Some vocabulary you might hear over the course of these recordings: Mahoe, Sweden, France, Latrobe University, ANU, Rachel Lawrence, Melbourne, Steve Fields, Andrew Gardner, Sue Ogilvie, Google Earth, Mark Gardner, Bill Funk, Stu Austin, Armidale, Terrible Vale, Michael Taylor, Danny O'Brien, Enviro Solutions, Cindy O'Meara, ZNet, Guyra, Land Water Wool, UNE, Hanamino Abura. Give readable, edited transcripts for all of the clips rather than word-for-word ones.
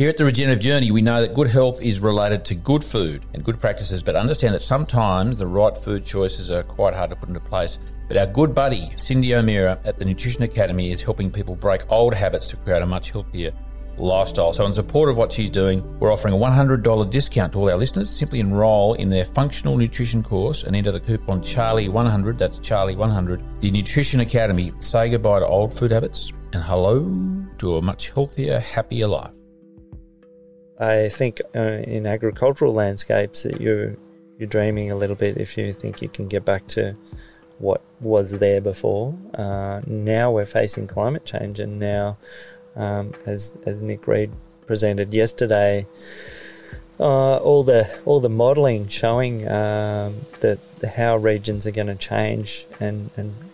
Here at The Regenerative Journey, we know that good health is related to good food and good practices, but understand that sometimes the right food choices are quite hard to put into place. But our good buddy, Cindy O'Meara at the Nutrition Academy, is helping people break old habits to create a much healthier lifestyle. So in support of what she's doing, we're offering a $100 discount to all our listeners. Simply enroll in their functional nutrition course and enter the coupon Charlie100, that's Charlie100, the Nutrition Academy. Say goodbye to old food habits and hello to a much healthier, happier life. I think in agricultural landscapes that you're dreaming a little bit if you think you can get back to what was there before. Now we're facing climate change, and now, as Nick Reid presented yesterday, all the modelling showing how regions are going to change and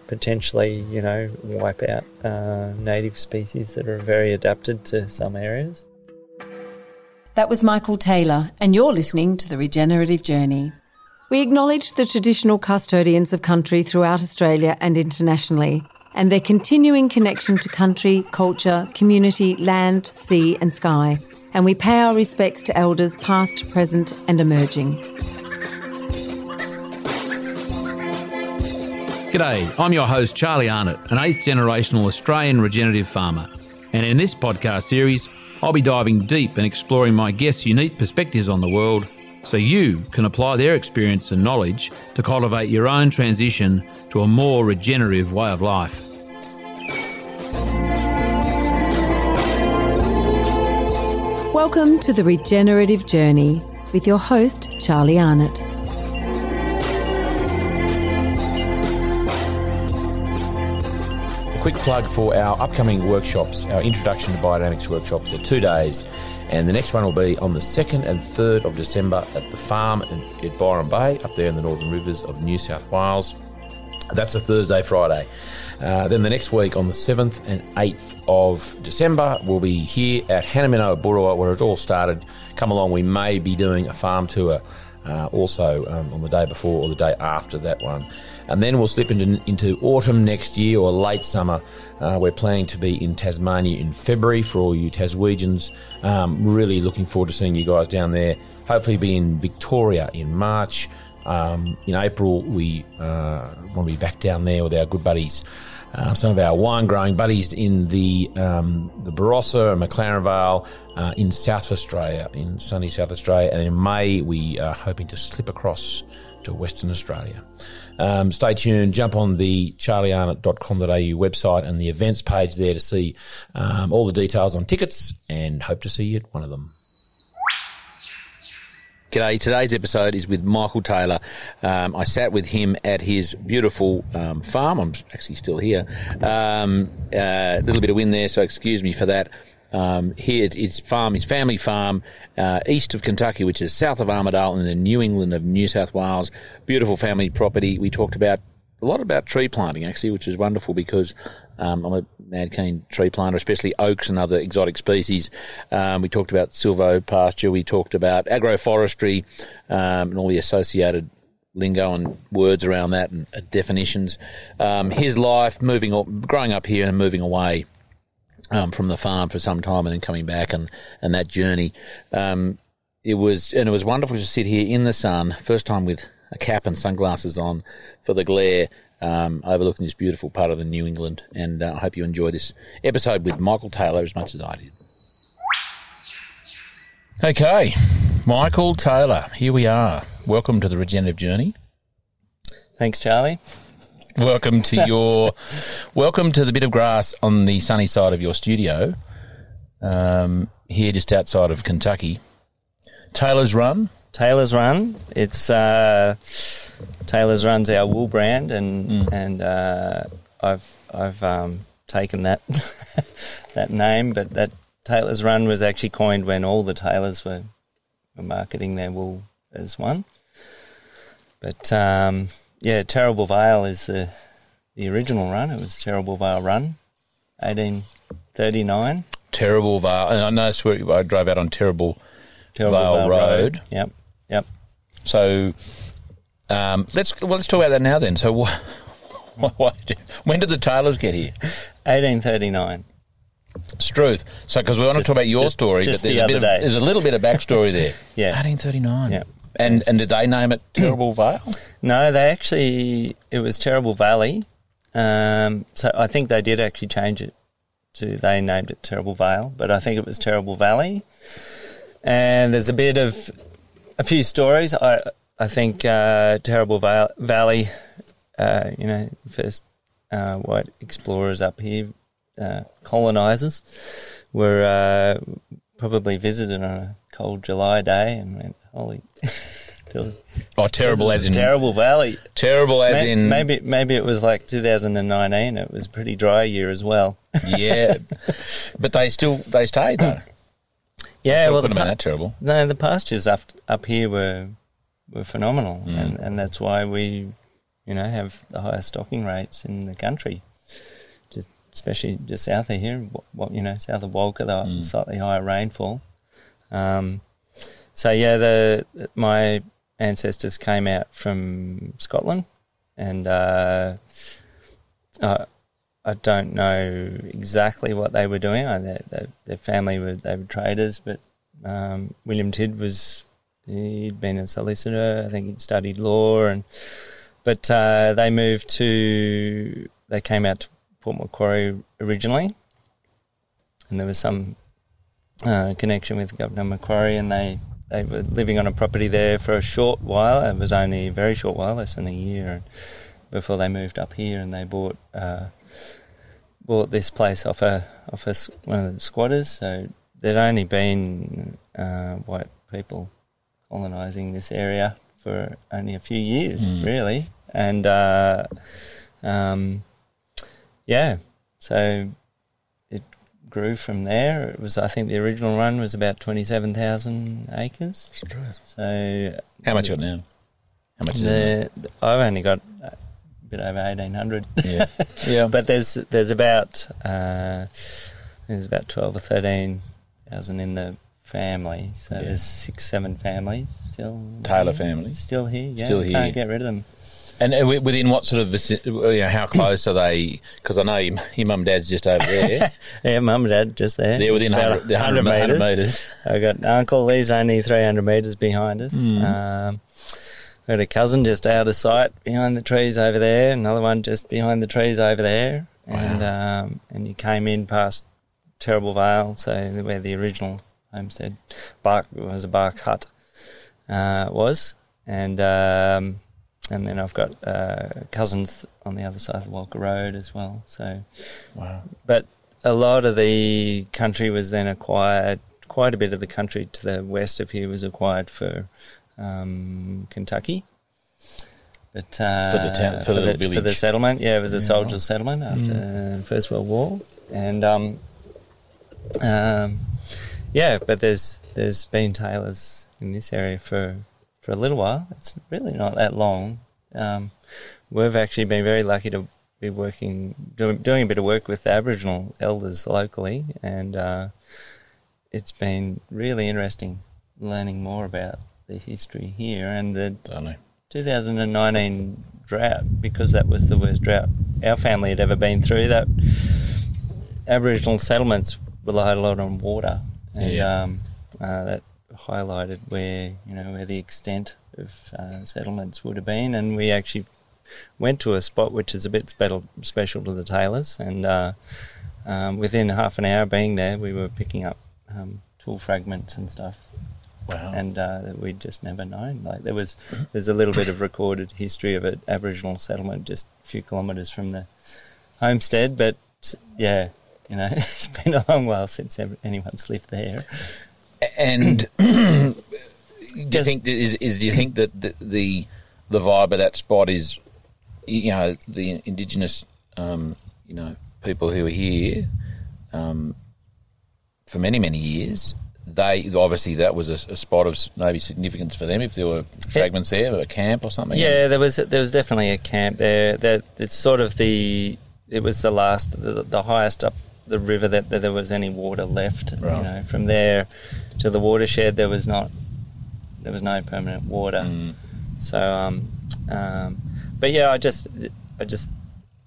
potentially wipe out native species that are very adapted to some areas. That was Michael Taylor, and you're listening to The Regenerative Journey. We acknowledge the traditional custodians of country throughout Australia and internationally, and their continuing connection to country, culture, community, land, sea and sky. And we pay our respects to elders past, present and emerging. G'day, I'm your host Charlie Arnott, an 8th generational Australian regenerative farmer. And in this podcast series, I'll be diving deep and exploring my guests' unique perspectives on the world so you can apply their experience and knowledge to cultivate your own transition to a more regenerative way of life. Welcome to The Regenerative Journey with your host, Charlie Arnott. Quick plug for our upcoming workshops, our Introduction to Biodynamics workshops. They're 2 days, and the next one will be on the 2nd and 3rd of December at the farm at Byron Bay, up there in the Northern Rivers of New South Wales. That's a Thursday, Friday. Then the next week on the 7th and 8th of December, we'll be here at Hanamino Abura, where it all started. Come along, we may be doing a farm tour also on the day before or the day after that one. And then we'll slip into autumn next year or late summer. We're planning to be in Tasmania in February for all you Taswegians. Really looking forward to seeing you guys down there. Hopefully be in Victoria in March. In April, we want to be back down there with our good buddies. Some of our wine-growing buddies in the Barossa and McLaren Vale in South Australia, in sunny South Australia. And in May, we are hoping to slip across to Western Australia. Stay tuned. Jump on the charliearnott.com.au website and the events page there to see all the details on tickets, and hope to see you at one of them. G'day. Today's episode is with Michael Taylor. I sat with him at his beautiful farm. I'm actually still here. A little bit of wind there, so excuse me for that. Here, it's farm, his family farm, east of Kentucky, which is south of Armidale in the New England of New South Wales. Beautiful family property. We talked a lot about tree planting, actually, which is wonderful because I'm a mad keen tree planter, especially oaks and other exotic species. We talked about silvopasture. We talked about agroforestry and all the associated lingo and words around that and definitions. His life, growing up here and moving away from the farm for some time and then coming back and that journey. It was wonderful to sit here in the sun, first time with a cap and sunglasses on for the glare, overlooking this beautiful part of the New England. And I hope you enjoy this episode with Michael Taylor as much as I did. Okay, Michael Taylor, here we are. Welcome to The Regenerative Journey. Thanks, Charlie. Welcome to the bit of grass on the sunny side of your studio, here just outside of Kentucky. Taylor's Run. It's Taylor's Run's our wool brand, and I've taken that that name, but that Taylor's Run was actually coined when all the tailors were marketing their wool as one, but. Yeah, Terrible Vale is the original run. It was Terrible Vale Run, 1839. Terrible Vale. And I noticed I drove out on Terrible Vale Road. Yep. So let's talk about that now then. So when did the tailors get here? 1839. It's truth. So, because we want to talk about your story, but there's a little bit of backstory there. Yeah. 1839. Yeah. And did they name it Terrible Vale? No, they actually, it was Terrible Valley. So I think they did actually change it to, they named it Terrible Vale, but I think it was Terrible Valley. And there's a bit of, a few stories. I think Terrible Valley, you know, first white explorers up here, colonizers, were probably visited on a cold July day and went, holy... Oh, terrible as in... Terrible Valley. Terrible as in... Maybe it was like 2019. It was a pretty dry year as well. Yeah. But they stayed, though. Yeah, well... It couldn't have been that terrible. No, the pastures up here were phenomenal. Mm. And that's why we, you know, have the highest stocking rates in the country. Just especially just south of here, you know, south of Walker, the slightly higher rainfall. So, yeah, my ancestors came out from Scotland, and I don't know exactly what they were doing. Their family they were traders, but William Tidd he'd been a solicitor. I think he'd studied law, but they moved to. They came out to Port Macquarie originally, and there was some connection with Governor Macquarie, and they were living on a property there for a short while. It was only a very short while, less than a year, before they moved up here, and they bought this place off one of the squatters. So there'd only been white people colonising this area for only a few years, really. And, yeah, so it grew from there. It was, I think the original run was about 27,000 acres. That's true. So how much you got now? How much is it? I've only got a bit over 1,800. Yeah, yeah. But there's about 12,000 or 13,000 in the family. So there's 6, 7 families still. Taylor family still here. Yeah, still here. Can't get rid of them. And within what sort of vicinity, you know, how close are they? Because I know your mum and dad's just over there. Yeah, mum and dad just there. They're within 100 metres. I've got an uncle, he's only 300 metres behind us. I've got a cousin just out of sight behind the trees over there, another one just behind the trees over there. Wow. And you came in past Terrible Vale, so where the original homestead bark hut was. And then I've got cousins on the other side of Walker Road as well. So, wow! But a lot of the country was then acquired. Quite a bit of the country to the west of here was acquired for Kentucky. But for the settlement, yeah, it was a soldiers' settlement after the First World War, and yeah. But there's been Taylors in this area for a little while. It's really not that long. We've actually been very lucky to be doing a bit of work with the Aboriginal elders locally, and it's been really interesting learning more about the history here and the 2019 drought, because that was the worst drought our family had ever been through. That Aboriginal settlements relied a lot on water, and that highlighted where the extent of settlements would have been, and we actually went to a spot which is a bit special to the Taylors, and within half an hour being there, we were picking up tool fragments and stuff. Wow! And that we'd just never known. Like there's a little bit of recorded history of an Aboriginal settlement just a few kilometres from the homestead, but yeah, you know, it's been a long while since anyone's lived there. And do you think that the vibe of that spot is, you know, the indigenous you know, people who are here for many years, they obviously that was a spot of maybe significance for them if there were fragments there or a camp or something. Yeah, there was definitely a camp there. That it's sort of the highest up the river that there was any water left. Right. You know, from there to the watershed there was no permanent water. So but yeah, I just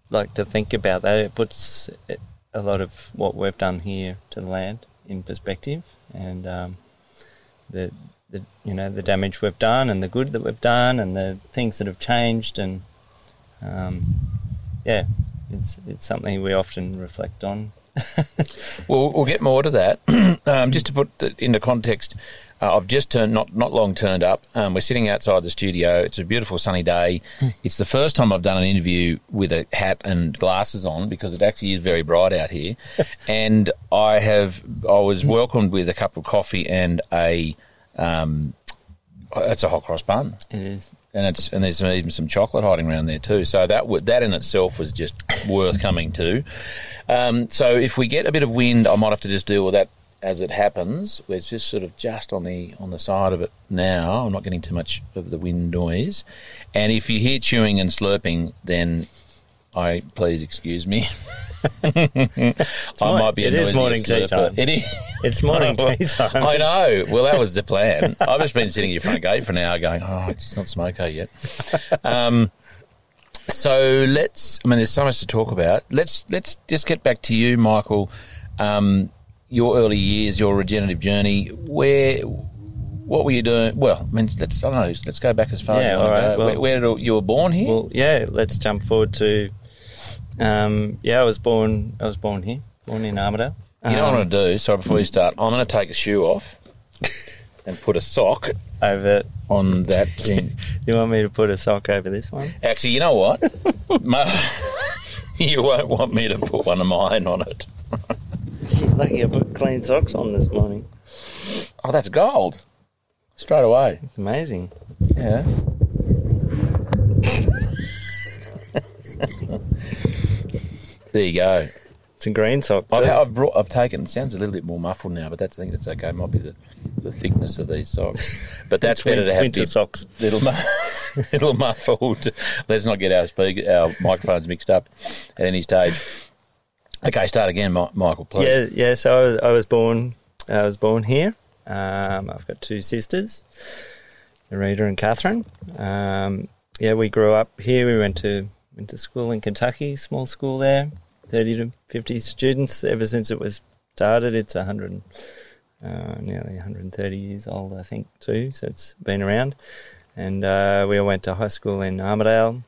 like to think about that. It puts a lot of what we've done here to the land in perspective, and the you know, the damage we've done and the good that we've done and the things that have changed, and yeah, it's something we often reflect on. We'll get more to that. Just to put it into context, I've just not long turned up. We're sitting outside the studio. It's a beautiful sunny day. It's the first time I've done an interview with a hat and glasses on, because it actually is very bright out here. And I was welcomed with a cup of coffee and it's a hot cross bun. It is. And there's even some chocolate hiding around there too. So that in itself was just worth coming to. So if we get a bit of wind, I might have to just deal with that as it happens. We're just sort of just on the side of it now. I'm not getting too much of the wind noise. And if you hear chewing and slurping, then please excuse me. Might be a noisy slurper. It's morning tea time. I know. Well, that was the plan. I've just been sitting at your front gate for an hour going, it's not smoko yet. So there's so much to talk about. Let's just get back to you, Michael. Your early years, your regenerative journey, what were you doing? Well, let's go back as far as you want to go. Well, you were born here? Well, yeah, let's jump forward to, I was born here, born in Armidale. You know what I'm going to do? Sorry, before you start, I'm going to take a shoe off and put a sock over on that thing. You want me to put a sock over this one? Actually, you know what? You won't want me to put one of mine on it. She's lucky I put clean socks on this morning. Oh, that's gold. Straight away. It's amazing. Yeah. There you go. It's a green sock. I've taken, it sounds a little bit more muffled now, but I think it's okay. It might be the thickness of these socks. But that's better to have winter socks. Little muffled. Let's not get our microphones mixed up at any stage. Okay, start again, Michael, please. Yeah. So I was born here. I've got two sisters, Narita and Catherine. We grew up here. We went to school in Kentucky, small school there, 30 to 50 students. Ever since it was started, it's nearly 130 years old, I think, too. So it's been around. And we all went to high school in Armidale.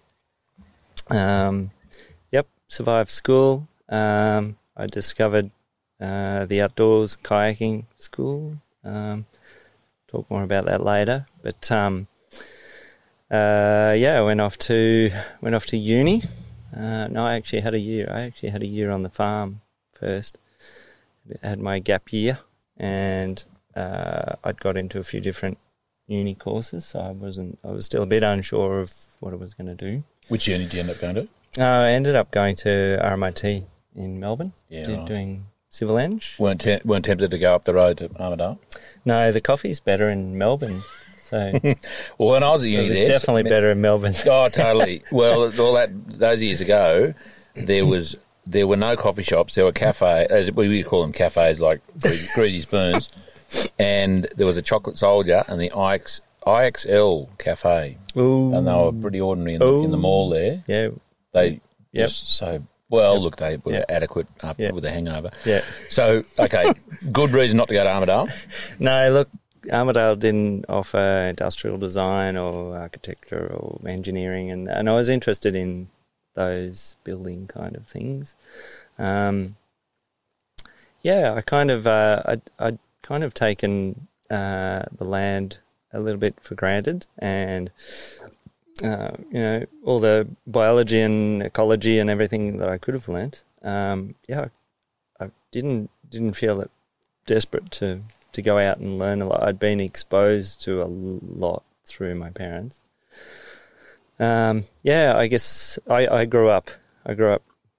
Survived school. I discovered the outdoors kayaking school. Talk more about that later. But I went off to uni. I actually had a year on the farm first. I had my gap year, and I'd got into a few different uni courses. So I was still a bit unsure of what I was going to do. Which uni did you end up going to? I ended up going to RMIT. In Melbourne, doing civil eng. Weren't tempted to go up the road to Armidale? No, the coffee's better in Melbourne. So, well, when I was at uni, it was definitely better in Melbourne. Oh, totally. Well, those years ago, there were no coffee shops. There were cafes, as we call them, cafes like Greasy Spoons, and there was a Chocolate Soldier and the IXL Cafe. Ooh. And they were pretty ordinary in the mall there. Yeah, they were adequate up with a hangover. Yeah. So, okay, good reason not to go to Armidale. No, look, Armidale didn't offer industrial design or architecture or engineering, and I was interested in those building kind of things. I'd kind of taken the land a little bit for granted, and all the biology and ecology and everything that I could have learnt. I didn't feel that desperate to go out and learn a lot. I'd been exposed to a lot through my parents. I guess I grew up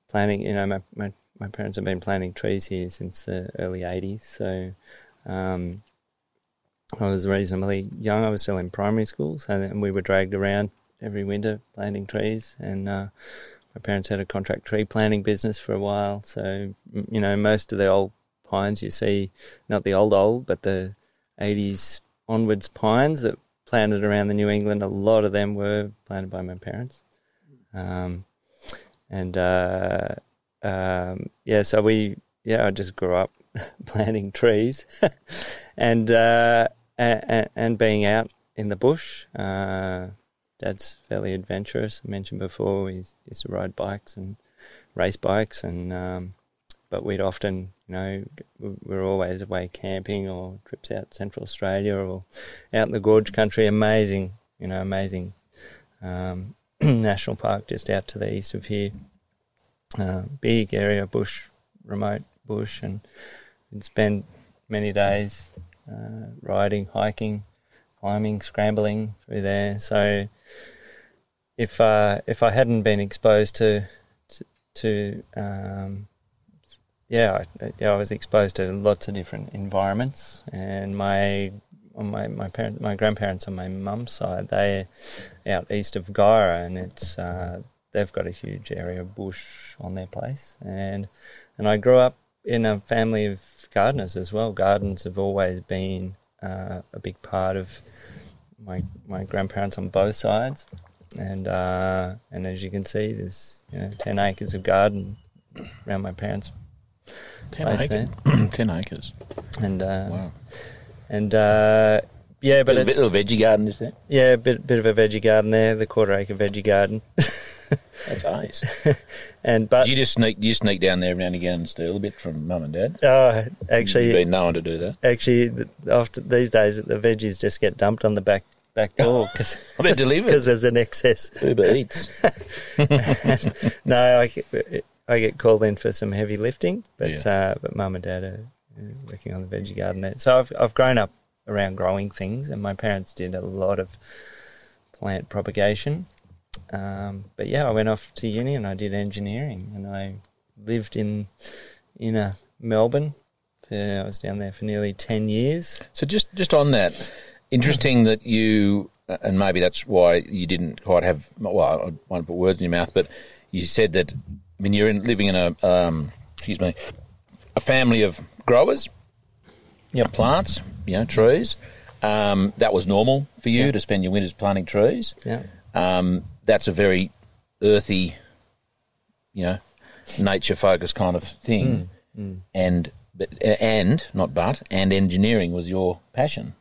planting. You know, my parents have been planting trees here since the early 80s. So, I was reasonably young. I was still in primary school, and we were dragged around every winter planting trees, and my parents had a contract tree planting business for a while, so most of the old pines you see, not the old, but the 80s onwards pines that planted around the New England, a lot of them were planted by my parents, so I just grew up planting trees and being out in the bush. Dad's fairly adventurous. I mentioned before we used to ride bikes and race bikes, and but we'd often, we're always away camping or trips out Central Australia or out in the Gorge Country. Amazing. National Park just out to the east of here, big area, bush, remote bush, and we'd spend many days riding, hiking, climbing, scrambling through there. So if I hadn't been exposed I was exposed to lots of different environments, and my grandparents on my mum's side, they're out east of Guyra, and it's they've got a huge area of bush on their place, and I grew up in a family of gardeners as well. Gardens have always been a big part of my grandparents on both sides, and as you can see, there's 10 acres of garden around my parents' place there. 10 acres, and wow. And, but it's... A little veggie garden, isn't it? Yeah, a bit of a veggie garden there, the quarter-acre veggie garden. That's nice. But do you sneak down there every now and again and steal a bit from Mum and Dad? Oh, actually... You've been known to do that. Actually, after these days, the veggies just get dumped on the back door because they're delivered. Because there's an excess. Uber Eats. No, I get called in for some heavy lifting, but Mum and Dad are... working on the veggie garden there. So I've grown up around growing things, and my parents did a lot of plant propagation. I went off to uni and I did engineering, and I lived in Melbourne. I was down there for nearly 10 years. So just on that, interesting that you, and maybe that's why you didn't quite have, well, I won't put words in your mouth, but you said that, I mean, you're living in a family of growers, plants, trees. That was normal for you to spend your winters planting trees. Yeah, that's a very earthy, nature-focused kind of thing. Mm. And engineering was your passion.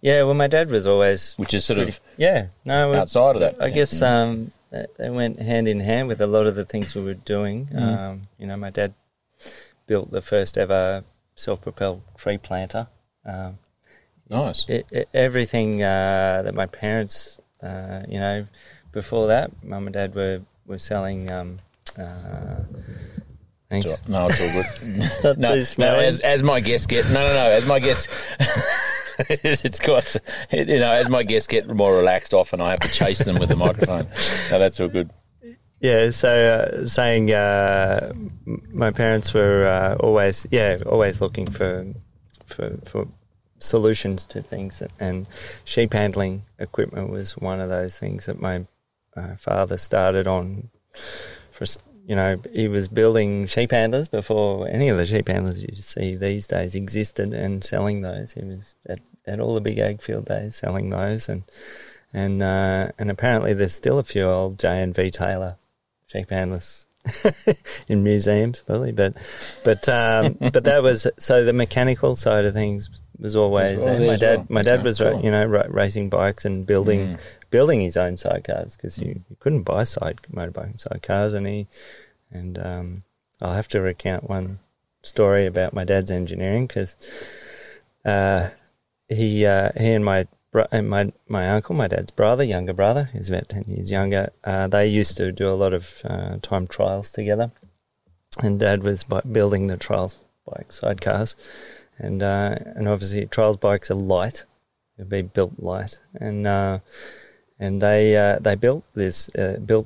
Yeah, well, my dad was always, which is sort of outside of that. I guess they went hand in hand with a lot of the things we were doing. My dad built the first ever self-propelled tree planter. Nice. Everything that my parents, before that, Mum and Dad were selling... thanks. No, it's all good. It's not too smelly. As my guests get more relaxed, often I have to chase them with the microphone. No, that's all good. Yeah, so my parents were always looking for solutions to things, and sheep handling equipment was one of those things that my father started on. He was building sheep handlers before any of the sheep handlers you see these days existed, and selling those. He was at all the big ag field days selling those, and apparently there's still a few old J and V Taylor sheep handlers in museums, probably, but that was, so the mechanical side of things was always there. My dad was racing bikes and building his own sidecars, because you couldn't buy motorbike sidecars, and I'll have to recount one story about my dad's engineering, because he and my uncle, my dad's brother, younger brother, who's about 10 years younger, they used to do a lot of time trials together, and Dad was building the trials bike sidecars, and obviously trials bikes are light, they'd be built light, and they built this.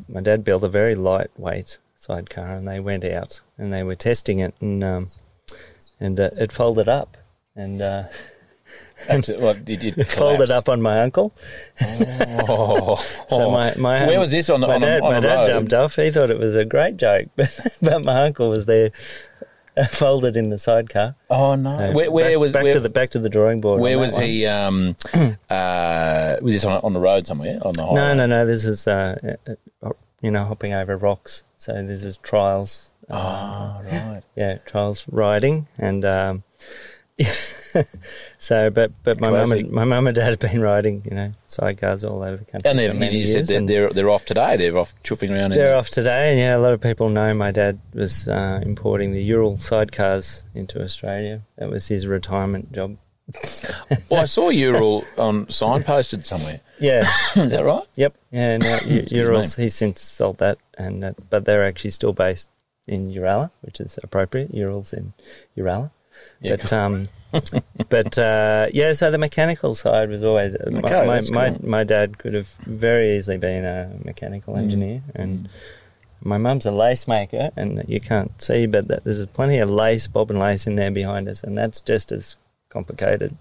My dad built a very lightweight sidecar, and they went out and they were testing it, and it folded up, and folded up on my uncle. Oh. So my where was this on the my on dad? A, on my dad road. Jumped off. He thought it was a great joke, but my uncle was there, folded in the sidecar. Oh no! So back to the drawing board. Where was he? Was this on the road somewhere on the highway? No. This was you know, hopping over rocks. So this is trials. Right. Yeah, trials riding. And so, but my mum and dad have been riding, you know, sidecars all over the country. And you said they're off today. They're off chuffing around. They're off today. And yeah, a lot of people know my dad was importing the Ural sidecars into Australia. That was his retirement job. Well, I saw Ural on signposted somewhere. Yeah, is that right? Yep. Yeah, no, Ural's he's since sold that, and but they're actually still based in Uralla, which is appropriate. Ural's in Uralla, yeah, but but yeah. So the mechanical side was always my dad could have very easily been a mechanical engineer, and my mum's a lace maker, and you can't see, but there's plenty of lace, bobbin lace in there behind us, and that's just as complicated.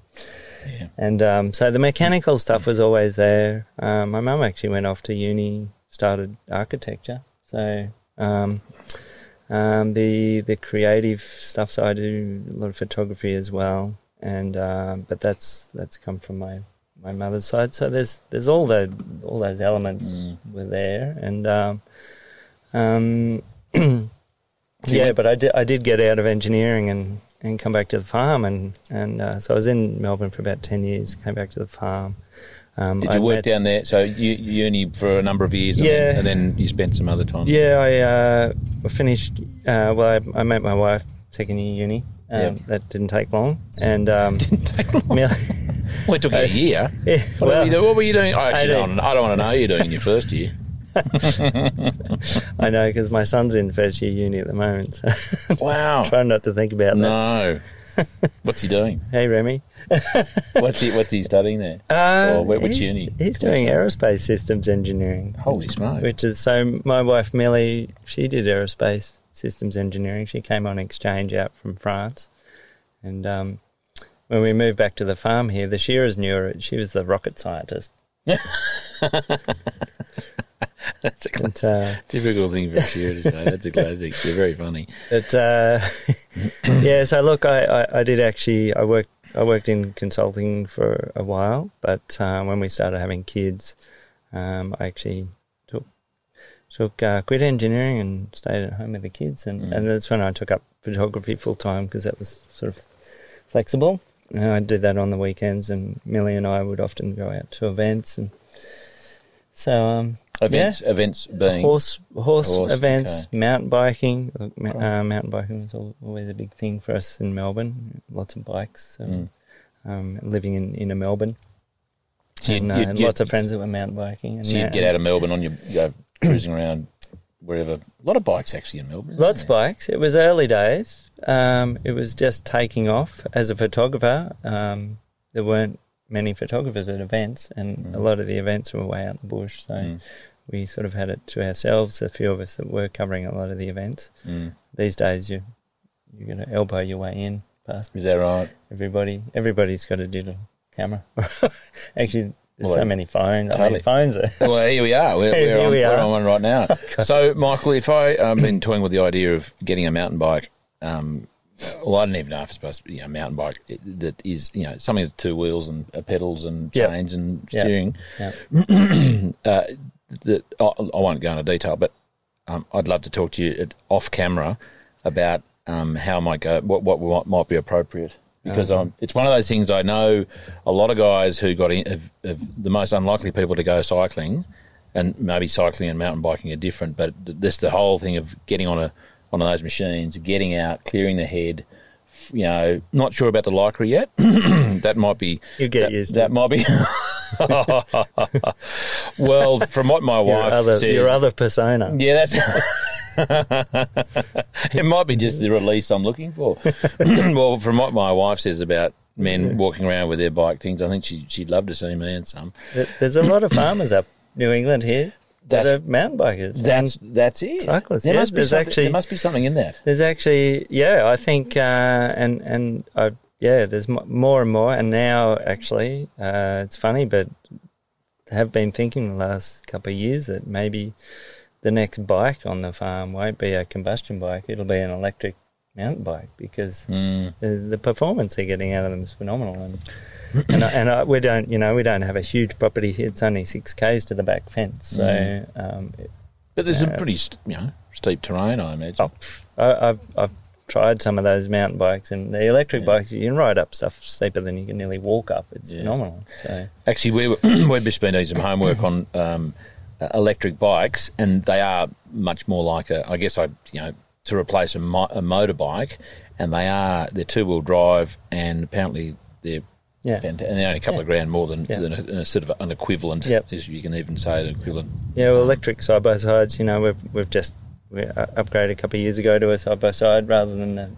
Yeah. And so the mechanical stuff was always there. My mum actually went off to uni, started architecture. So the creative stuff. So I do a lot of photography as well. And but that's come from my mother's side. So there's all those elements were there. And yeah, but I did get out of engineering and come back to the farm, and so I was in Melbourne for about 10 years, came back to the farm. Did you work down there? So you uni for a number of years, yeah, and then you spent some other time? Yeah, I finished, I met my wife second year uni. Yep. That didn't take long. And didn't take long? Well, it took a year. Yeah, what were you doing? I don't want to know you doing your first year. I know, because my son's in first year uni at the moment. So wow! Trying not to think about that. No, what's he doing? Hey, Remy, what's he studying there? Which uni? He's doing aerospace systems engineering. Holy smoke! Which is so. My wife Millie, she did aerospace systems engineering. She came on exchange out from France, and when we moved back to the farm here, the shearers knew her. She was the rocket scientist. That's a classic. Typical thing for Shearer to say. That's a classic. They're very funny. But yeah, so look, I did actually. I worked in consulting for a while, but when we started having kids, I actually quit engineering and stayed at home with the kids, and that's when I took up photography full time, because that was sort of flexible. And I'd do that on the weekends, and Millie and I would often go out to events, and so. Events being horse events, okay. Mountain biking. Look, mountain biking was always a big thing for us in Melbourne. Lots of bikes. So, living in inner Melbourne, so and lots of friends that were mountain biking. And so you'd get out of Melbourne on your cruising around wherever. A lot of bikes actually in Melbourne. Lots of bikes. It was early days. It was just taking off as a photographer. There weren't many photographers at events, and a lot of the events were way out in the bush. So. We sort of had it to ourselves, a few of us that were covering a lot of the events. These days, you're going to elbow your way in past. Is that right? Everybody's got a digital camera. Actually, there's so many phones. Totally. I mean, phones are... Well, here we are. We're on one right now. So, Michael, if I've been toying with the idea of getting a mountain bike, well, I don't even know if it's supposed to be a mountain bike that is, you know, something with two wheels and pedals and chains and steering. Yep. I won't go into detail, but I'd love to talk to you off camera about how I might go, what might be appropriate, because it's one of those things. I know a lot of guys who got in, have the most unlikely people to go cycling, and maybe cycling and mountain biking are different, but this the whole thing of getting on one of those machines, getting out, clearing the head. You know, not sure about the lycra yet. That might be. You get used to that. That might be. Well, from what my wife says, your other persona. Yeah, that's. It might be just the release I'm looking for. Well, from what my wife says about men walking around with their bike things, I think she'd love to see me and some. There's a lot of farmers up New England here. That are mountain bikers. That's it. Cyclists. There must be something in that. There's actually, I think, there's more and more. And now, actually, it's funny, but I have been thinking the last couple of years that maybe the next bike on the farm won't be a combustion bike. It'll be an electric mountain bike, because the performance they're getting out of them is phenomenal. And we don't have a huge property here. It's only 6 k's to the back fence, so But there's some pretty steep terrain, I imagine. Oh, I've tried some of those mountain bikes, and the electric bikes, you can ride up stuff steeper than you can nearly walk up. It's phenomenal. So. Actually, we've just been doing some homework on electric bikes, and they are much more like to replace a motorbike, and they're two-wheel drive, and apparently they're fantastic. And they're only a couple of grand more than a sort of an equivalent, as you can even say, an equivalent. Yeah, well, electric side-by-sides, we upgraded a couple of years ago to a side-by-side rather than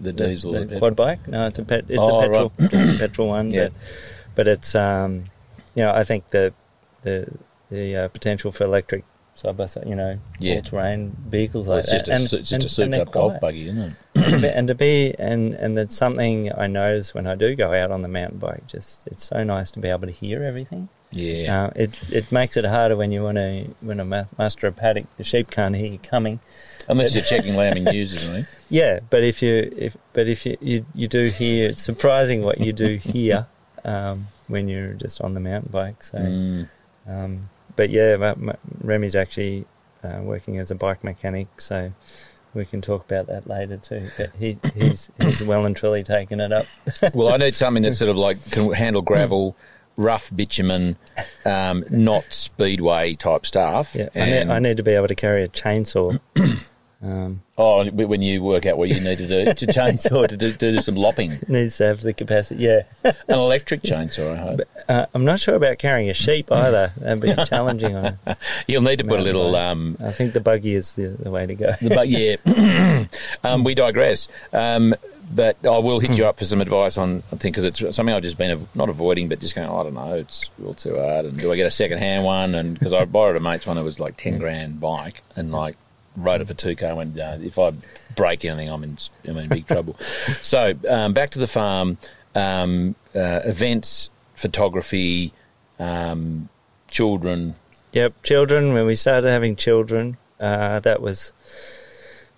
the diesel, the quad bike. No, it's a petrol, right. It's a petrol one. Yeah. But it's, I think the potential for electric side-by-side, all-terrain vehicles like that. It's just a souped-up golf buggy, isn't it? and that's something I notice when I do go out on the mountain bike. Just, it's so nice to be able to hear everything. Yeah. It makes it harder when you want to master a paddock. The sheep can't hear you coming, unless you're checking lambing ewes, isn't it? Yeah, but if you do hear, it's surprising what you do hear when you're just on the mountain bike. So, but yeah, Remy's actually working as a bike mechanic, so we can talk about that later too. But he's well and truly taken it up. Well, I need something that's sort of like can handle gravel. Rough bitumen, not speedway type stuff. Yeah, I need to be able to carry a chainsaw. When you work out what you need to do to chainsaw to do some lopping, needs to have the capacity. Yeah, an electric chainsaw. I hope. But, I'm not sure about carrying a sheep either. That'd be challenging. You'll need to put a little. I think the buggy is the way to go. We digress. But I will hit you up for some advice on, I think, because it's something I've just been not avoiding, but just going, I don't know, it's all too hard. And do I get a second-hand one? And because I borrowed a mate's one that was like 10 grand bike and like rode it for 2K. I went, if I break anything, I'm in big trouble. So back to the farm, events, photography, children. Yep, children. When we started having children, that was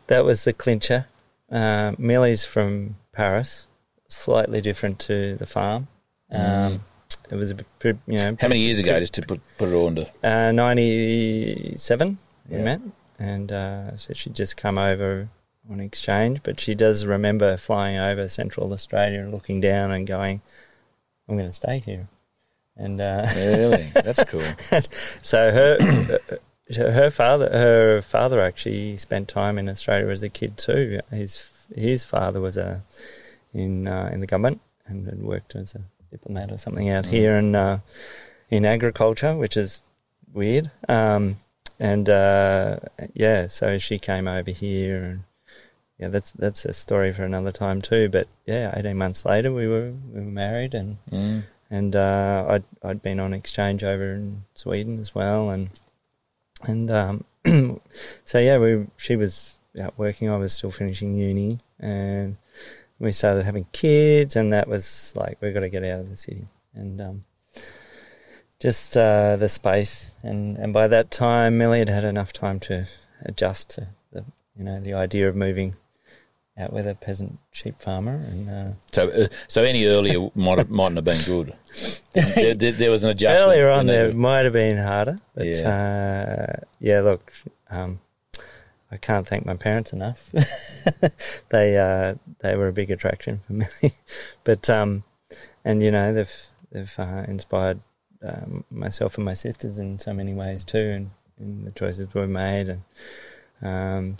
the clincher. Millie's from Paris, slightly different to the farm. It was a bit, how many years ago, just to put it all into? 97 we met, and so she'd just come over on exchange, but she does remember flying over Central Australia and looking down and going, I'm going to stay here. And really? That's cool. So her father actually spent time in Australia as a kid too. His father was in the government and had worked as a diplomat or something out here in agriculture, which is weird. So she came over here, and that's a story for another time too. But 18 months later, we were married, and I'd been on exchange over in Sweden as well, and. And she was out working. I was still finishing uni, and we started having kids. And that was like, we've got to get out of the city, and just the space. And by that time, Millie had enough time to adjust to the idea of moving out with a peasant sheep farmer. And so any earlier mightn't have been good. There was an adjustment. Earlier on there might have been harder. But, I can't thank my parents enough. They were a big attraction for me. But, they've inspired myself and my sisters in so many ways too, and in the choices we made. And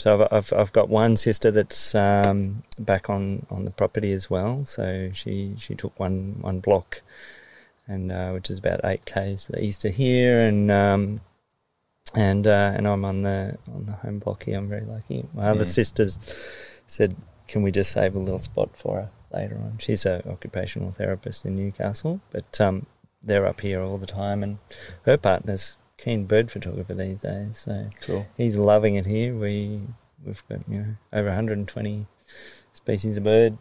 so I've got one sister that's back on the property as well. So she took one block, and which is about 8 k's to the east of here, and I'm on the home block here. I'm very lucky. My other sisters said, "Can we just save a little spot for her later on?" She's an occupational therapist in Newcastle, but they're up here all the time, and her partner's keen bird photographer these days, so cool. He's loving it here. We've got over 120 species of bird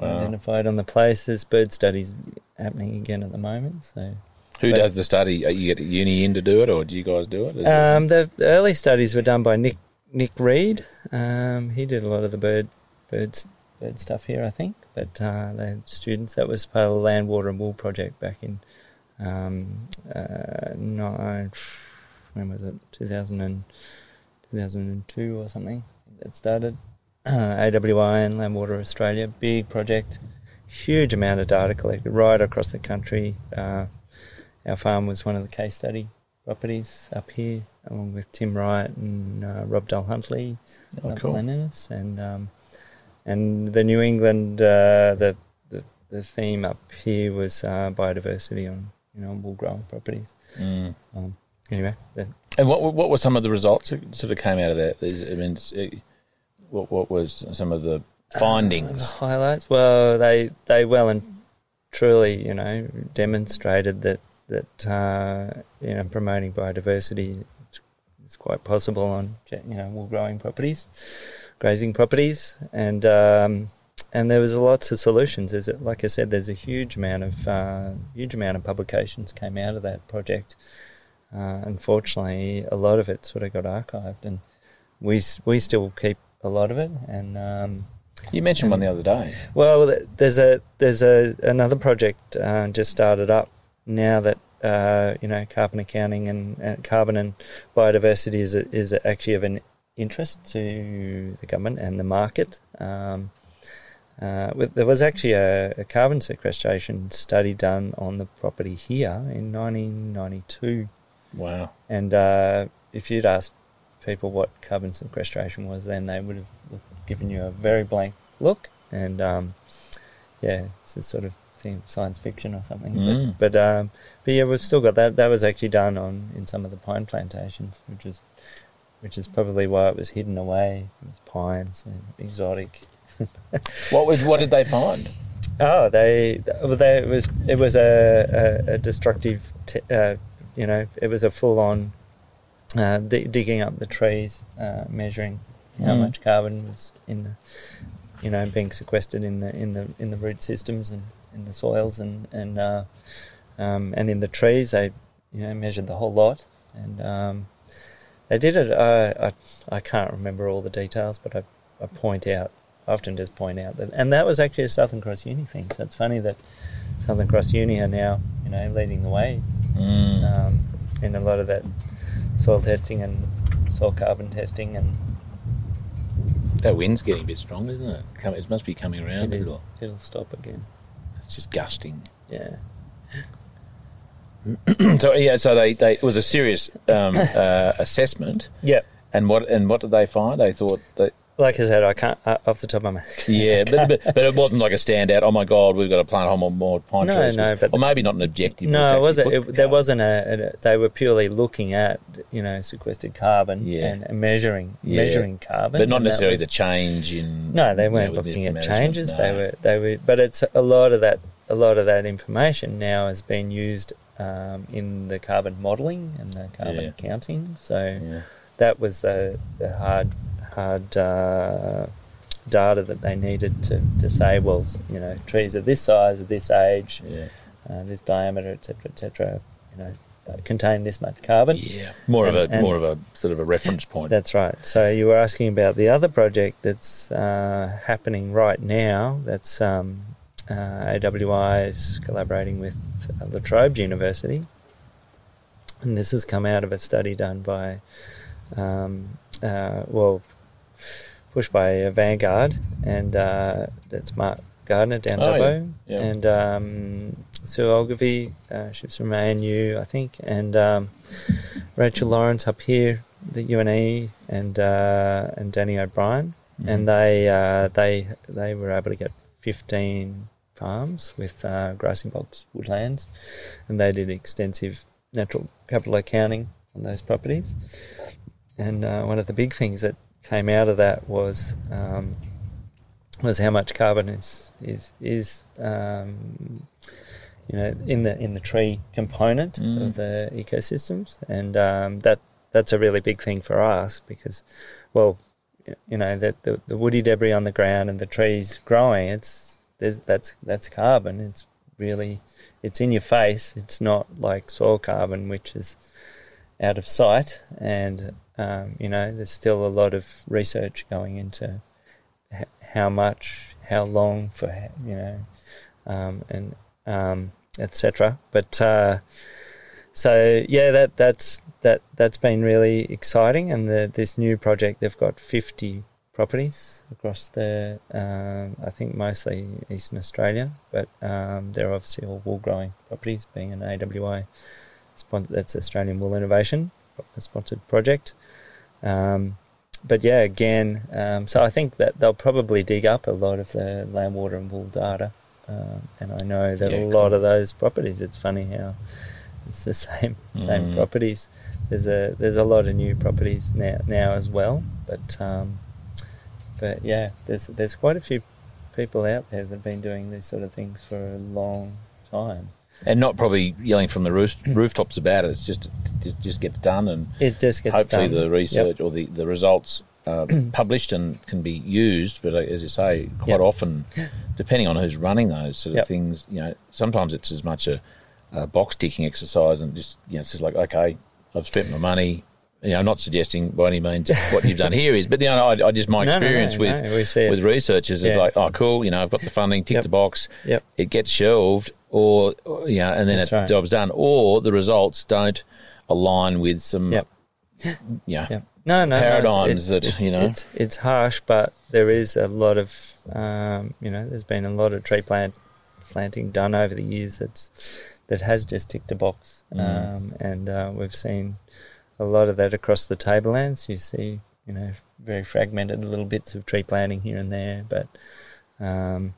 identified on the place. There's bird studies happening again at the moment. So does the study? Are you at uni in to do it, or do you guys do it? The early studies were done by Nick Reid. He did a lot of the bird stuff here, I think. But the students, that was part of the Land Water Wool project back in. When was it? 2000 and 2002 or something that started. AWI and Land Water Australia, big project, huge amount of data collected right across the country. Our farm was one of the case study properties up here, along with Tim Wright and Rob Dahl-Huntley, planners, and the New England, the theme up here was biodiversity on, you know, wool growing properties. Mm. Anyway, and what were some of the results that sort of came out of that? I mean, what was some of the findings? Highlights? Well, they well and truly, you know, demonstrated that you know, promoting biodiversity is quite possible on, you know, wool growing properties, grazing properties, and there was lots of solutions. There's, like I said, there's a huge amount of publications came out of that project. Unfortunately, a lot of it sort of got archived, and we still keep a lot of it. And you mentioned one the other day. Well, there's another project just started up now that you know, carbon accounting and carbon and biodiversity is actually of an interest to the government and the market. There was actually a carbon sequestration study done on the property here in 1992. Wow. And if you'd asked people what carbon sequestration was then, they would have given you a very blank look. And, yeah, it's this sort of thing, science fiction or something. Mm. But yeah, we've still got that. That was actually done in some of the pine plantations, which is probably why it was hidden away. It was pines and exotic. What did they find? Oh, it was a destructive, you know, it was a full-on digging up the trees, measuring how much carbon was in the, you know, being sequestered in the root systems and in the soils and in the trees. They, you know, measured the whole lot, and they did it. I can't remember all the details, but I point out. Often just point out that, and that was actually a Southern Cross Uni thing. So it's funny that Southern Cross Uni are now, you know, leading the way in a lot of that soil testing and soil carbon testing. And that wind's getting a bit strong, isn't it? It must be coming around. It'll stop again. It's just gusting. Yeah. So yeah, so they it was a serious assessment. Yeah. And what did they find? They thought that. Like I said, I can't, off the top of my head. Yeah, but it wasn't like a standout, oh, my God, we've got to plant more pine trees. No, but... Or maybe not an objective. No, it wasn't. They were purely looking at, you know, sequestered carbon and measuring carbon. But not necessarily the change in... No, they weren't looking at changes. No. They were. But it's a lot of that information now has been used in the carbon modelling and the carbon accounting. So that was the hard data that they needed to say, well, you know, trees of this size, of this age, this diameter, et cetera, you know, contain this much carbon. Yeah, more of a sort of a reference point. That's right. So you were asking about the other project that's happening right now. That's AWI is collaborating with La Trobe University, and this has come out of a study done by. Pushed by a Vanguard, and that's Mark Gardner down Dubbo, and Sue Ogilvie, she's from ANU, I think, and Rachel Lawrence up here, the UNE, and Danny O'Brien, and they were able to get 15 farms with grassing bogs, woodlands, and they did extensive natural capital accounting on those properties. And one of the big things that came out of that was how much carbon is you know, in the tree component of the ecosystems, and that's a really big thing for us because, well, you know, that the woody debris on the ground and the trees growing, that's carbon. It's really, it's in your face. It's not like soil carbon, which is out of sight, and you know, there's still a lot of research going into how much, how long for, you know, and etc. But So yeah, that's been really exciting, and this new project, they've got 50 properties across the, I think mostly Eastern Australia, but they're obviously all wool growing properties, being an AWI, that's Australian Wool Innovation, a sponsored project. But yeah, again, so I think that they'll probably dig up a lot of the land, water and wool data, and I know that a lot of those properties, it's funny how it's the same properties. There's a lot of new properties now as well, but yeah, there's quite a few people out there that have been doing these sort of things for a long time. And not probably yelling from the rooftops about it. It's just gets done, and it just gets hopefully done. The research or the results are published and can be used. But as you say, quite often, depending on who's running those sort of things, you know, sometimes it's as much a box ticking exercise, and just, you know, it's just like, okay, I've spent my money. You know, I'm not suggesting by any means what you've done here is, but you know, I just my experience with researchers is like, oh, cool, you know, I've got the funding, tick the box, it gets shelved, or you know, and then the job's done, or the results don't align with some, paradigms that you know. It's harsh, but there is a lot of, you know, there's been a lot of tree planting done over the years that has just ticked a box, and we've seen a lot of that across the tablelands. You see, you know, very fragmented little bits of tree planting here and there. But no,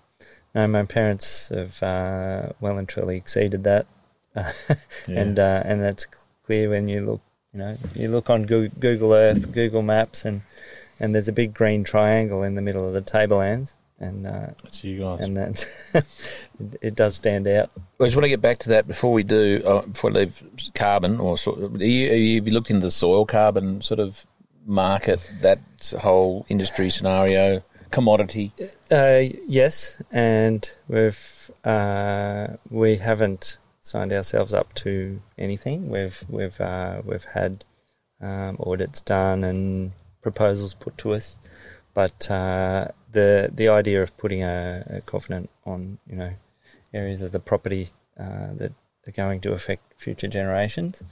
my parents have well and truly exceeded that, and that's clear when you look. You know, if you look on Google Earth, Google Maps, and there's a big green triangle in the middle of the tablelands. And that's you guys, and it does stand out. I just want to get back to that before we do. Before we leave carbon, or have you looked into the soil carbon sort of market, that whole industry scenario, commodity? Yes, and we haven't signed ourselves up to anything. We've had audits done and proposals put to us, but. The idea of putting a covenant on, you know, areas of the property that are going to affect future generations,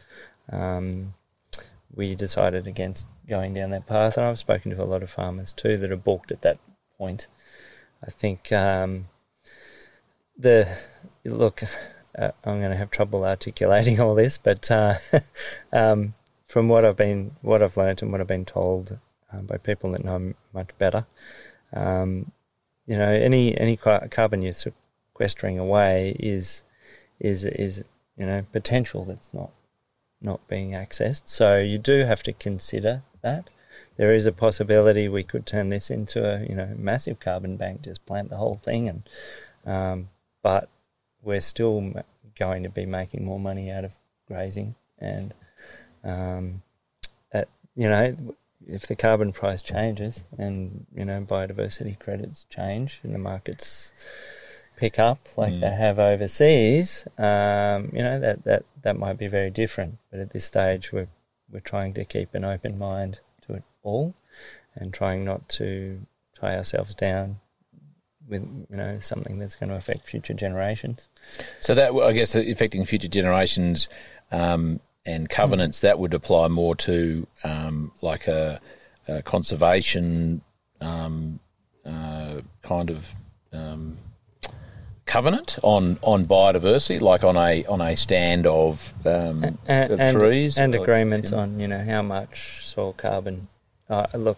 we decided against going down that path. And I've spoken to a lot of farmers too that have balked at that point. I think I'm going to have trouble articulating all this, but from what I've learnt and what I've been told by people that know much better. You know, any carbon you're sequestering away is you know, potential that's not being accessed. So you do have to consider that there is a possibility we could turn this into a, you know, massive carbon bank, just plant the whole thing, and but we're still going to be making more money out of grazing, and you know. If the carbon price changes and, you know, biodiversity credits change and the markets pick up like they have overseas, you know, that might be very different. But at this stage, we're trying to keep an open mind to it all and trying not to tie ourselves down with, you know, something that's going to affect future generations. So that, I guess, affecting future generations, and covenants, that would apply more to like a conservation kind of covenant on biodiversity, like on a stand of, of trees and agreements on, you know, how much soil carbon. Soil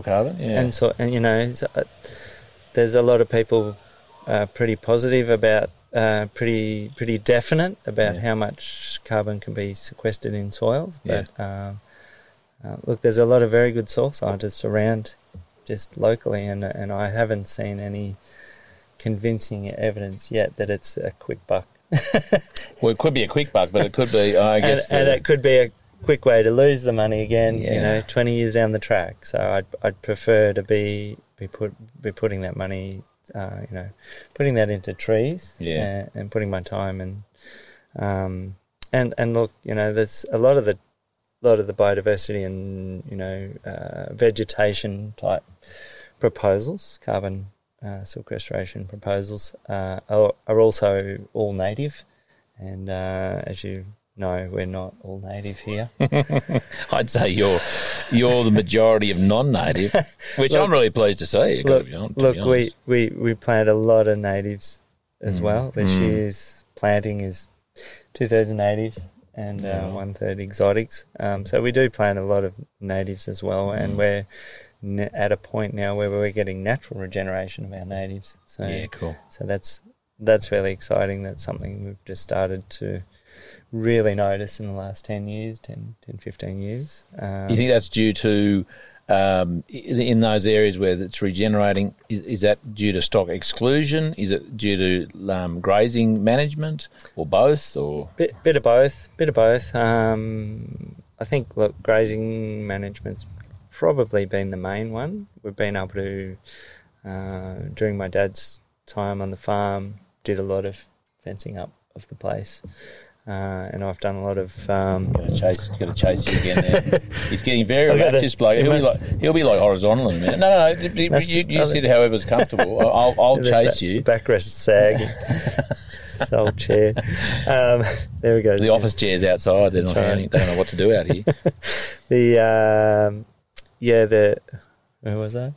carbon, yeah, and you know, there's a lot of people pretty positive about. Pretty definite about how much carbon can be sequestered in soils. But look, there's a lot of very good soil scientists around, just locally, and I haven't seen any convincing evidence yet that it's a quick buck. Well, it could be a quick buck, but it could be, I guess, and it could be a quick way to lose the money again. You know, 20 years down the track. So I'd prefer to be putting that money. You know, putting that into trees, and putting my time and look, you know, there's a lot of the biodiversity and, you know, vegetation type proposals, carbon sequestration proposals, are also all native, and as you No, we're not all native here. I'd say you're the majority of non-native, which look, I'm really pleased to see. We planted a lot of natives as well. This year's planting is 2/3 natives and 1/3 exotics. So we do plant a lot of natives as well, and we're at a point now where we're getting natural regeneration of our natives. So, yeah, cool. So that's really exciting. That's something we've just started to really noticed in the last 15 years. You think that's due to, in those areas where it's regenerating, is that due to stock exclusion? Is it due to grazing management or both? Or Bit of both. I think, look, grazing management's probably been the main one. We've been able to, during my dad's time on the farm, did a lot of fencing up of the place. And I've done a lot of... He's going to chase you again there. He's getting very righteous, bloke. He'll be like horizontal in a minute. No, you sit however's comfortable. I'll chase you. Backrest sagging. This old chair. There we go. The office chair's outside. They don't know what to do out here. Where was I?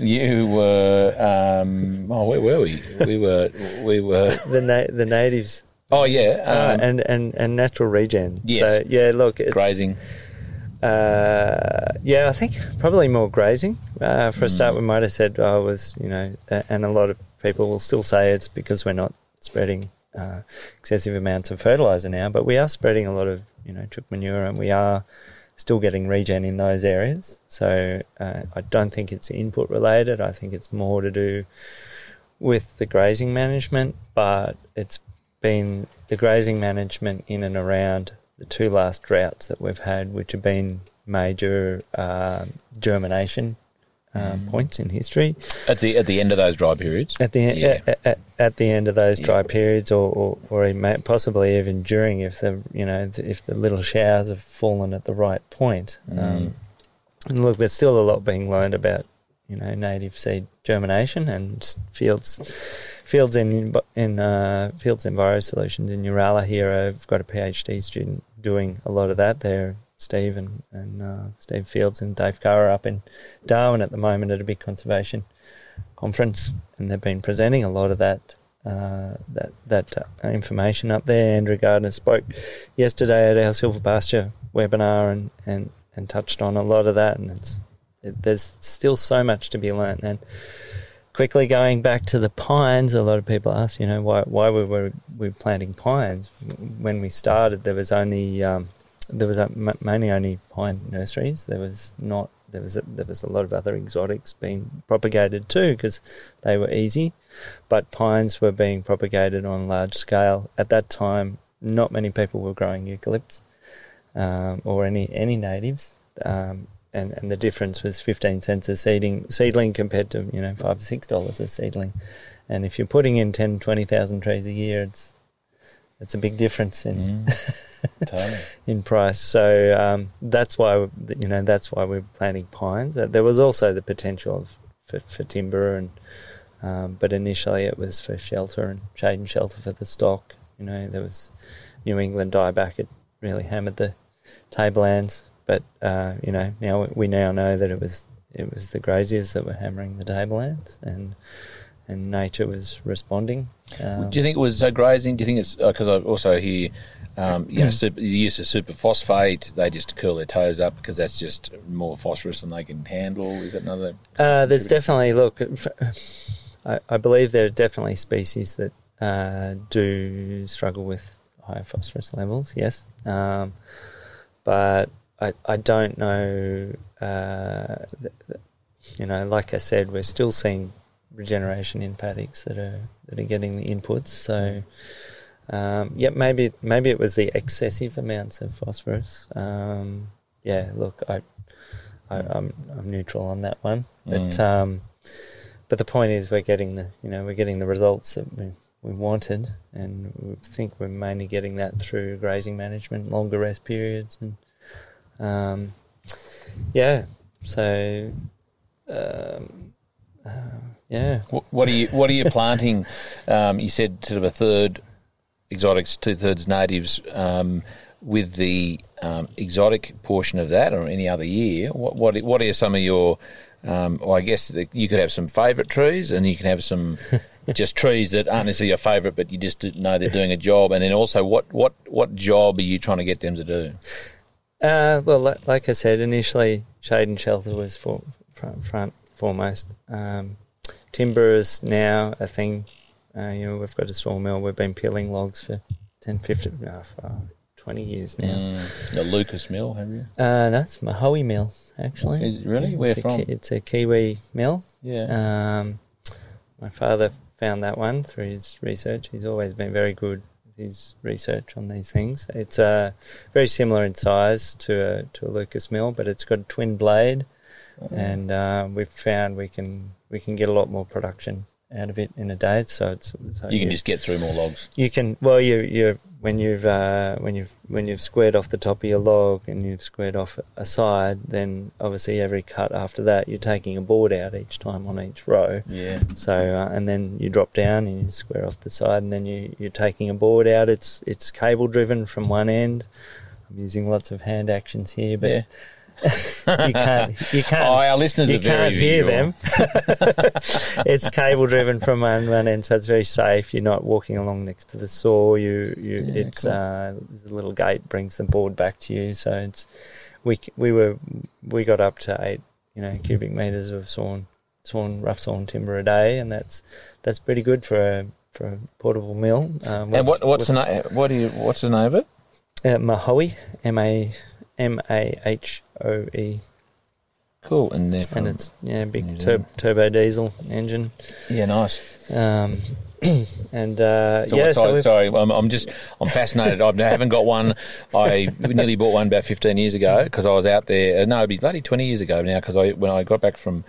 You were... where were we? We were... The natives... Oh yeah, and natural regen. Yes. So, yeah, look, it's grazing. I think probably more grazing. For a start, we might have said and a lot of people will still say it's because we're not spreading excessive amounts of fertilizer now, but we are spreading a lot of chook manure, and we are still getting regen in those areas. So I don't think it's input related. I think it's more to do with the grazing management, but it's been the grazing management in and around the two last droughts that we've had, which have been major germination points in history. At the end of those dry periods? At the end of those dry periods, or possibly even during, if the little showers have fallen at the right point. And look, there's still a lot being learned about native seed germination and fields Enviro Solutions in Uralla here. I've got a PhD student doing a lot of that there. Steve and Steve Fields and Dave Carr are up in Darwin at the moment at a big conservation conference, and they've been presenting a lot of that information up there. Andrew Gardner spoke yesterday at our Silver Pasture webinar and touched on a lot of that, and there's still so much to be learnt. And quickly going back to the pines, a lot of people ask, why we were planting pines. When we started, there was mainly only pine nurseries. There was a lot of other exotics being propagated too, because they were easy, but pines were being propagated on a large scale at that time. Not many people were growing eucalypts or any natives. And the difference was 15 cents a seedling compared to, $5 to $6 a seedling. And if you're putting in 10,000, 20,000 trees a year, it's a big difference in price. So that's why we're planting pines. There was also the potential for timber, and but initially it was for shelter and shade and shelter for the stock. There was New England dieback. It really hammered the tablelands. But now we know that it was the graziers that were hammering the tablelands, and nature was responding. Do you think it was grazing? Do you think it's because I also hear the use of superphosphate? They just curl their toes up because that's just more phosphorus than they can handle. Is that another? There's definitely I believe there are definitely species that do struggle with higher phosphorus levels. Yes, but I don't know, like I said, we're still seeing regeneration in paddocks that are getting the inputs. So, maybe it was the excessive amounts of phosphorus. I'm neutral on that one, but the point is we're getting the results that we wanted, and we think we're mainly getting that through grazing management, longer rest periods, and What are you planting? You said sort of a third exotics, two-thirds natives, with the exotic portion of that or any other year, what are some of your... I guess you could have some favourite trees, and you can have some just trees that aren't necessarily your favourite, but you just know they're doing a job. And then also, what job are you trying to get them to do? Well, like I said, initially shade and shelter was foremost. Timber is now a thing. We've got a sawmill. We've been peeling logs for 20 years now. The Lucas Mill, have you? No, it's Mahoe Mill, actually. Is it really? Where from? It's a Kiwi mill. Yeah. My father found that one through his research. He's always been very good with his research on these things. It's very similar in size to a Lucas Mill, but it's got a twin blade, and we've found we can get a lot more production out of it in a day, so you can just get through more logs. You can, when you've squared off the top of your log and you've squared off a side, then obviously every cut after that you're taking a board out each time on each row. Yeah. So and then you drop down and you square off the side, and then you're taking a board out. It's cable driven from one end. I'm using lots of hand actions here, but. Yeah. You can't. Oh, our listeners are very visual. You can't hear them. It's cable driven from one end, so it's very safe. You're not walking along next to the saw. There's a little gate brings the board back to you. So we got up to 8 cubic meters of rough sawn timber a day, and that's pretty good for a portable mill. And what's the name of it? Mahoe, Mahoe. Cool, and it's big turbo diesel engine. Yeah, nice. I'm fascinated. I haven't got one. I nearly bought one about 15 years ago because I was out there. No, it'd be bloody 20 years ago now, because when I got back from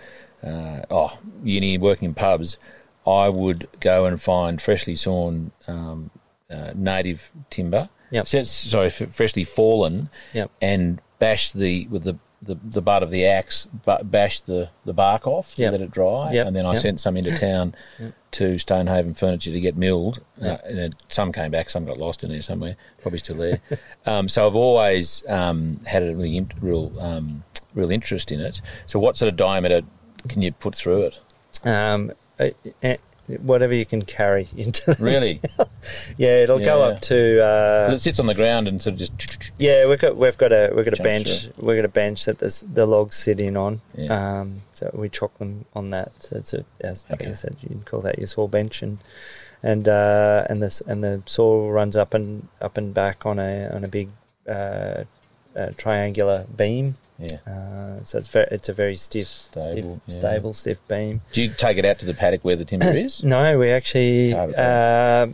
uni, working in pubs, I would go and find freshly sawn native timber. Yep. Freshly fallen, yep. And bash with the butt of the axe, bash the bark off, yep. Let it dry, yep. And then I sent some into town yep. to Stonehaven Furniture to get milled. Yep. Some came back, some got lost in there somewhere, probably still there. So I've always had a really real interest in it. So what sort of diameter can you put through it? Whatever you can carry into the really, yeah, it'll go up to. It sits on the ground and sort of just. Yeah, we've got a bench. We've got a bench that the logs sit in on. Yeah. So we chock them on that. So it's I guess you can call that your saw bench, and the saw runs up and back on a big triangular beam. Yeah. So it's a very stiff beam. Do you take it out to the paddock where the timber is? No, we actually the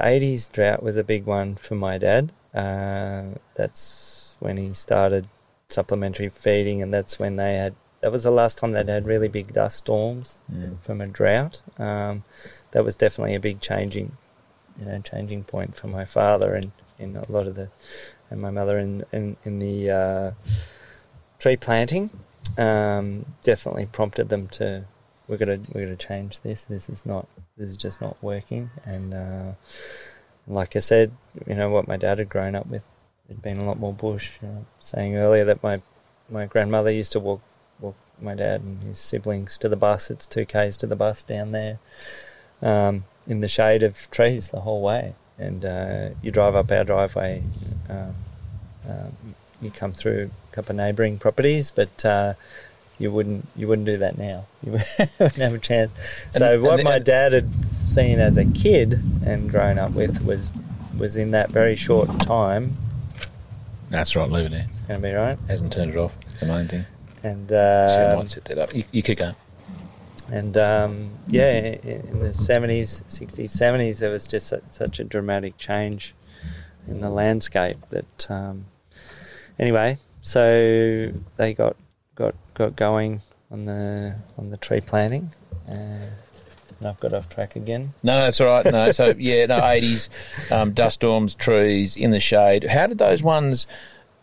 80s drought was a big one for my dad. That's when he started supplementary feeding, and that's when that was the last time they'd had really big dust storms from a drought. That was definitely a big changing point for my father and in a lot of the and my mother in the tree planting, definitely prompted them to we're gonna change this. This is just not working. And like I said, what my dad had grown up with, there'd been a lot more bush. Saying earlier that my grandmother used to walk my dad and his siblings to the bus. It's 2 k's to the bus down there, in the shade of trees the whole way. And you drive up our driveway. You come through a couple of neighbouring properties, but you wouldn't do that now. You wouldn't have a chance. So my dad had seen as a kid and grown up with was in that very short time. That's right. Leave it there. It's going to be right. Hasn't turned it off. It's the main thing. And so might set that up. You keep going. And in the 60s, 70s, there was just such a dramatic change in the landscape that. Anyway, so they got going on the tree planting, and I've got off track again. No, that's all right. No, so 80s, dust storms, trees in the shade. How did those ones?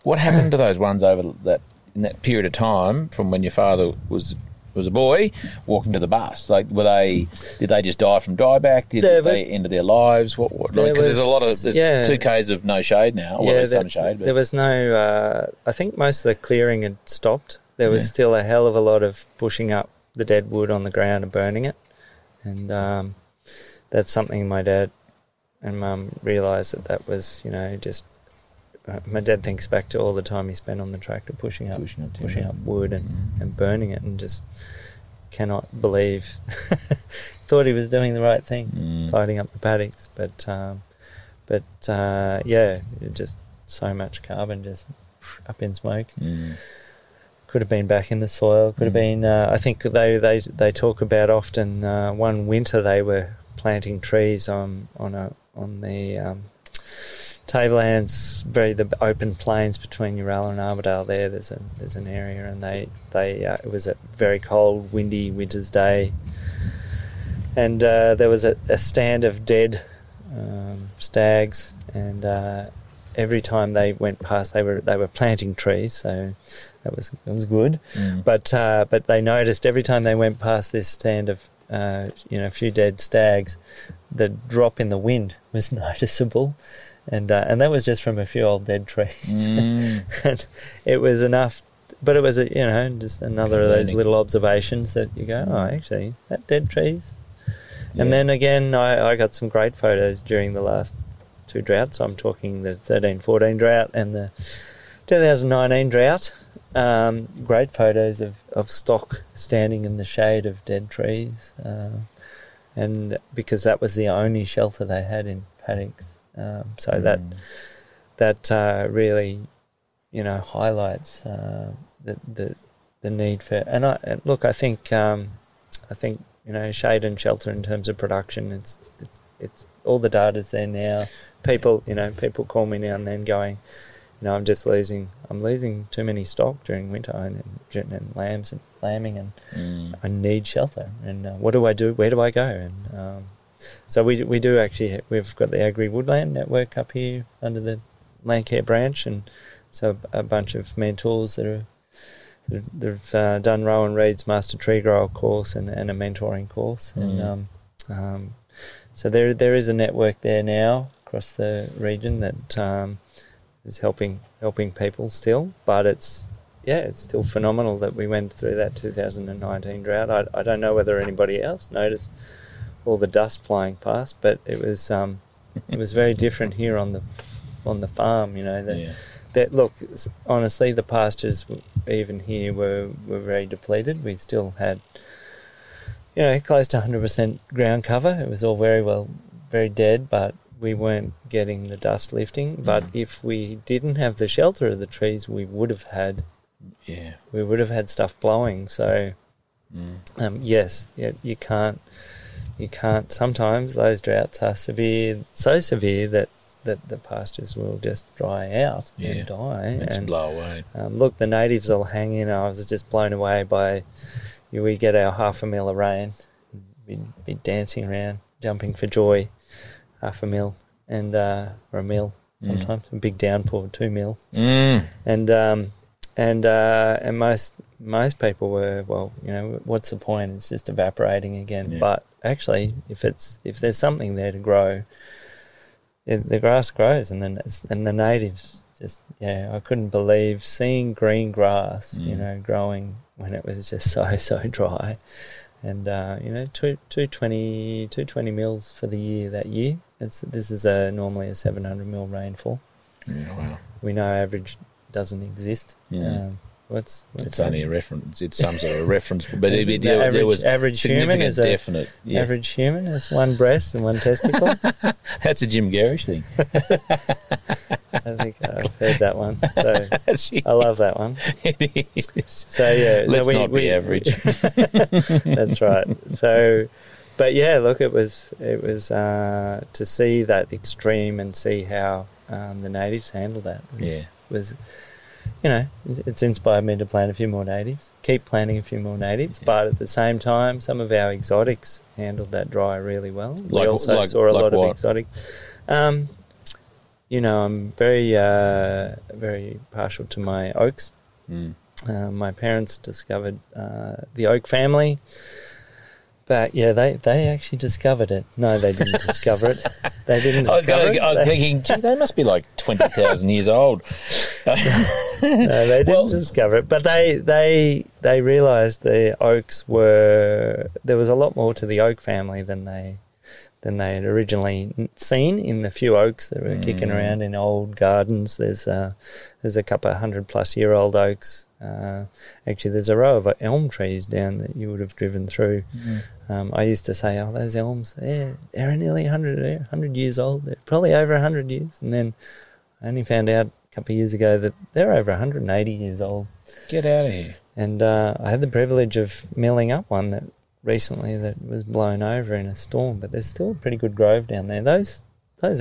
What happened to those ones over that period of time from when your father was was a boy walking to the bus. Like, were they? Did they just die from dieback? Did they end their lives? What? Because there's a lot of 2Ks of no shade now. Well, there's some shade, but there was no. I think most of the clearing had stopped. There was still a hell of a lot of pushing up the dead wood on the ground and burning it, and that's something my dad and Mum realised that was, you know, just. My dad thinks back to all the time he spent on the tractor pushing up wood and burning it, and just cannot believe. Thought he was doing the right thing, tidying up the paddocks, but yeah, just so much carbon just up in smoke. Could have been back in the soil. Could have been. I think they talk about often. One winter they were planting trees on the. Tablelands, very the open plains between Uralla and Armidale. There's an area, and they it was a very cold, windy winter's day, and there was a stand of dead stags, and every time they went past, they were planting trees, so that was good. But they noticed every time they went past this stand of a few dead stags, the drop in the wind was noticeable. And that was just from a few old dead trees. And it was enough, but it was just another of those little observations that you go, oh, actually, that dead trees. Yeah. And then again, I got some great photos during the last two droughts. I'm talking the 13-14 drought and the 2019 drought. Great photos of stock standing in the shade of dead trees, and because that was the only shelter they had in paddocks. So that really, highlights the need for. And I think shade and shelter in terms of production. It's all the data's there now. People call me now and then going, I'm just losing too many stock during winter and lambs and lambing, and I need shelter. And what do I do? Where do I go? And so we do actually, we've got the Agri Woodland Network up here under the Landcare branch, and so a bunch of mentors that have done Rowan Reid's Master Tree Grower course and a mentoring course, and so there is a network there now across the region that is helping people still, but it's still phenomenal that we went through that 2019 drought. I don't know whether anybody else noticed all the dust flying past, but it was very different here on the farm. Look, honestly, the pastures even here were very depleted. We still had close to 100% ground cover. It was all very dead, but we weren't getting the dust lifting. But if we didn't have the shelter of the trees, we would have had stuff blowing. So you can't. You can't. Sometimes those droughts are severe, so severe that the pastures will just dry out and die. It's blow away. Look, the natives will hang in. I was just blown away by, we get our half a mil of rain, we'd be dancing around, jumping for joy, half a mil, and or a mil sometimes, a big downpour, 2 mil, and most people were, what's the point? It's just evaporating again. Yeah. But actually, if there's something there to grow, the grass grows, and then the natives just I couldn't believe seeing green grass, growing when it was just so dry, and 220 mils for the year that year. This is normally a 700 mil rainfall. Yeah, wow. We know average doesn't exist. Yeah. It's only a reference. It's some sort of reference, but there was average significant human definite. Average human has one breast and one testicle. That's a Jim Gerrish thing. I think I've heard that one. So I love that one. It is. So let's not be average. That's right. So, but look, it was to see that extreme and see how the natives handled that. It's inspired me to plant a few more natives, keep planting a few more natives, but at the same time, some of our exotics handled that dry really well. We also saw a lot of exotics. I'm very partial to my oaks. My parents discovered the Oak family. But, yeah, they actually discovered it. No, they didn't discover it. They didn't discover it. I was thinking, gee, they must be like 20,000 years old. No, they didn't discover it. But they realised the oaks were – there was a lot more to the oak family than they had originally seen in the few oaks that were kicking around in old gardens. There's a couple of 100-plus-year-old oaks. Actually, there's a row of elm trees down that you would have driven through. Mm-hmm. I used to say, oh, those elms, they're nearly 100 years old. They're probably over 100 years. And then I only found out a couple of years ago that they're over 180 years old. Get out of here. And I had the privilege of milling up one that recently that was blown over in a storm, but there's still a pretty good grove down there. Those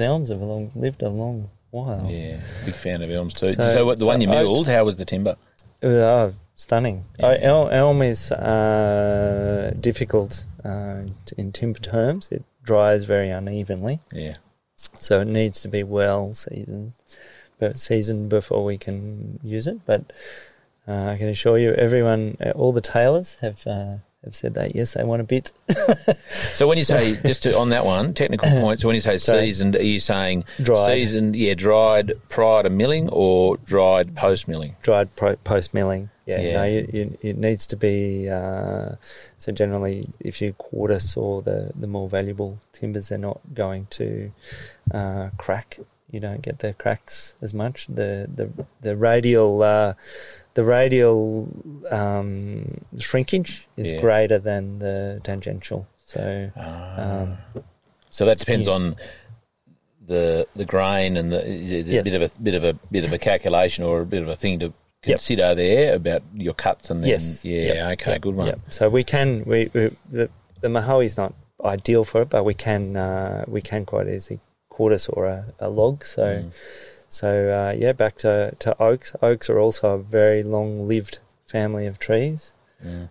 elms have lived a long while. Yeah, big fan of elms too. So one you milled, how was the timber? Oh, stunning. Yeah. Elm is difficult in timber terms. It dries very unevenly. Yeah. So it needs to be well seasoned before we can use it. But I can assure you everyone, all the tailors have said that. Yes, they want a bit. So when you say, on that one, technical point, so when you say seasoned, are you saying dried? Seasoned, yeah, dried prior to milling or dried post-milling? Dried post-milling, yeah. No, it needs to be, so generally if you quarter saw the more valuable timbers, they're not going to crack. You don't get the cracks as much. The radial shrinkage is greater than the tangential. So so that depends on the grain and a bit of a calculation or a bit of a thing to consider there about your cuts and then good one. Yep. So the Mahoe is not ideal for it, but we can quite easily quarter saw a log, so back to oaks. Oaks are also a very long-lived family of trees. Yeah.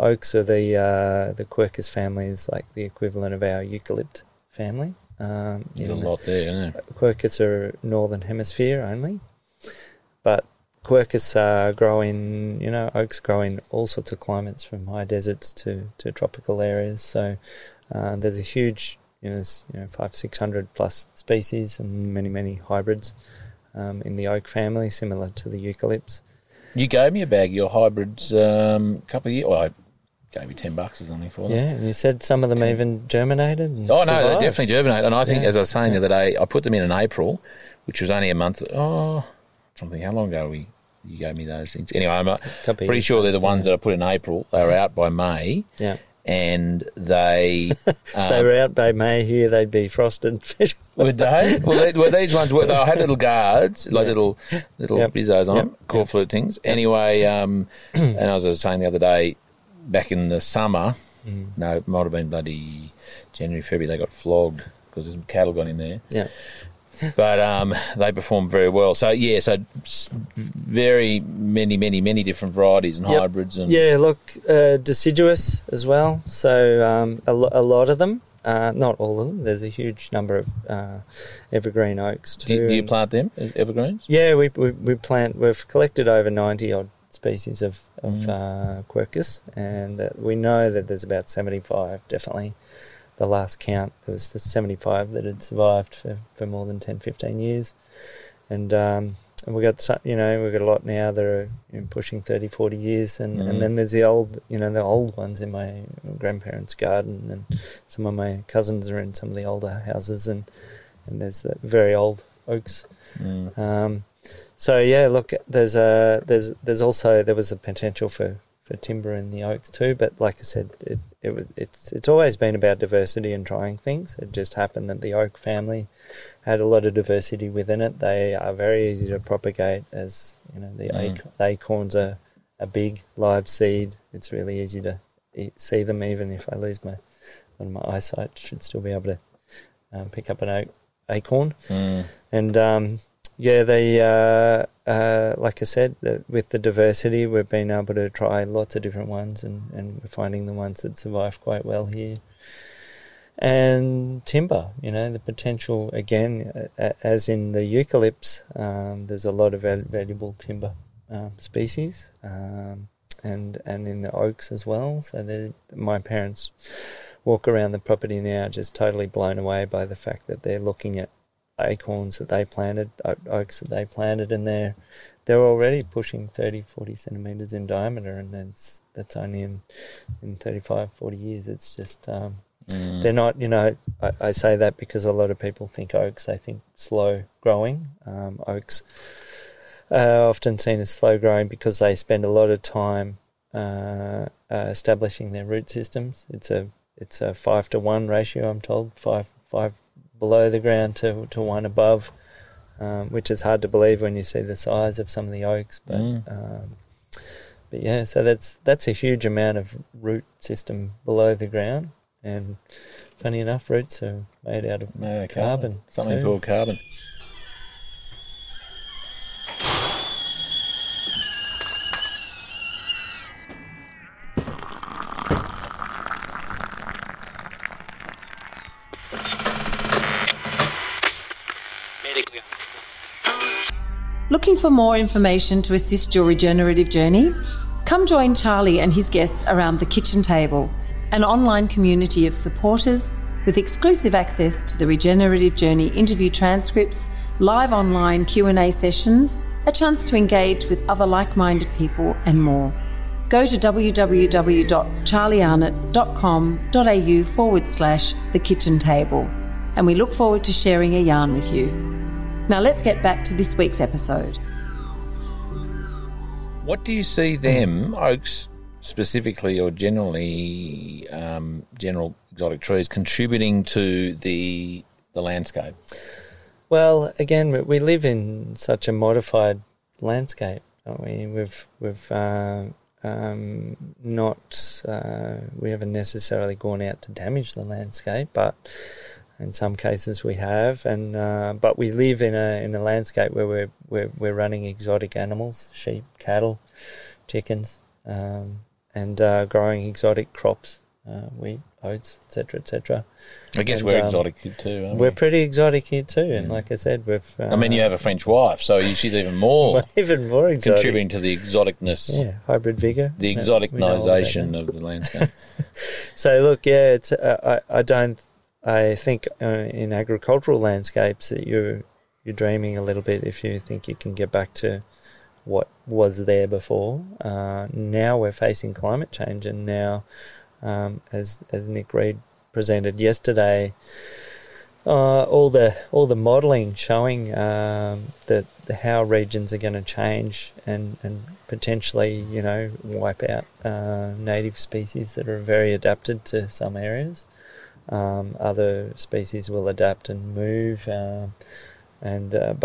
Oaks are the Quercus family is like the equivalent of our eucalypt family. There's a lot there, isn't there? Quercus are northern hemisphere only, but Quercus grow in, oaks grow in all sorts of climates from high deserts to tropical areas. So there's a huge 500-600 plus species and many hybrids in the oak family, similar to the eucalypts. You gave me a bag of your hybrids a couple of years. Well, I gave you $10 or something for them. Yeah, and you said some of them even germinated. No, they definitely germinate. And I think, as I was saying the other day, I put them in April, which was only a month. Oh, I'm trying to think, how long ago you gave me those things? Anyway, I'm pretty sure they're the ones that I put in April. They were out by May. Yeah. And they... if they were out by May here, they'd be frosted. Would they? Well, these ones were... They had little guards, like little bizzos on them, core flute things. Anyway, and as I was saying the other day, back in the summer, it might have been bloody January, February, they got flogged because there's some cattle got in there. Yeah. But they performed very well. So, very many different varieties and hybrids. And yeah, look, deciduous as well. So a lot of them, not all of them. There's a huge number of evergreen oaks too. Do you plant them, evergreens? Yeah, we plant. We've collected over 90-odd species of Quercus, and we know that there's about 75 definitely. The last count, there was the 75 that had survived for more than 10, 15 years. And we've got a lot now that are pushing 30, 40 years. And then there's the old ones in my grandparents' garden. And some of my cousins are in some of the older houses. And there's the very old oaks. Mm. There was a potential for timber in the oaks too, but like I said, it's always been about diversity and trying things. It just happened that the oak family had a lot of diversity within it. They are very easy to propagate, as the acorns are a big live seed. It's really easy to see them. Even if I lose my eyesight, should still be able to pick up an acorn. Mm. And like I said, with the diversity, we've been able to try lots of different ones, and we're finding the ones that survive quite well here. And timber, the potential, again, as in the eucalypts, there's a lot of valuable timber species, and in the oaks as well. So my parents walk around the property now just totally blown away by the fact that they're looking at acorns that they planted, oaks that they planted, and they're already pushing 30, 40 centimetres in diameter, and that's only in 35, 40 years. It's just they're not, I say that because a lot of people think oaks, they think slow growing. Oaks are often seen as slow growing because they spend a lot of time establishing their root systems. It's a 5-to-1 ratio, I'm told, five below the ground to one above, which is hard to believe when you see the size of some of the oaks. But yeah, so that's a huge amount of root system below the ground. And funny enough, roots are made out of carbon. Something called carbon. Looking for more information to assist your regenerative journey? Come join Charlie and his guests around the kitchen table, an online community of supporters with exclusive access to the Regenerative Journey interview transcripts, live online Q&A sessions, a chance to engage with other like-minded people and more. Go to www.charliearnott.com.au/the kitchen table, and we look forward to sharing a yarn with you. Now let's get back to this week's episode. What do you see them, oaks specifically or generally, general exotic trees, contributing to the landscape? Well, again, we live in such a modified landscape, don't we? We haven't necessarily gone out to damage the landscape, but in some cases we have, but we live in a landscape where we're running exotic animals, sheep, cattle, chickens, and growing exotic crops, wheat, oats, etc., etc. I guess we're exotic here too, aren't we? We're pretty exotic here too, and like I said, we've... you have a French wife, so she's even more exotic. Contributing to the exoticness. Yeah, hybrid vigour. The exoticization of the landscape. So look, yeah, it's I think in agricultural landscapes that you're dreaming a little bit if you think you can get back to what was there before. Now we're facing climate change, and now, as Nick Reid presented yesterday, all the modelling showing how regions are going to change and potentially wipe out native species that are very adapted to some areas. Other species will adapt and move, but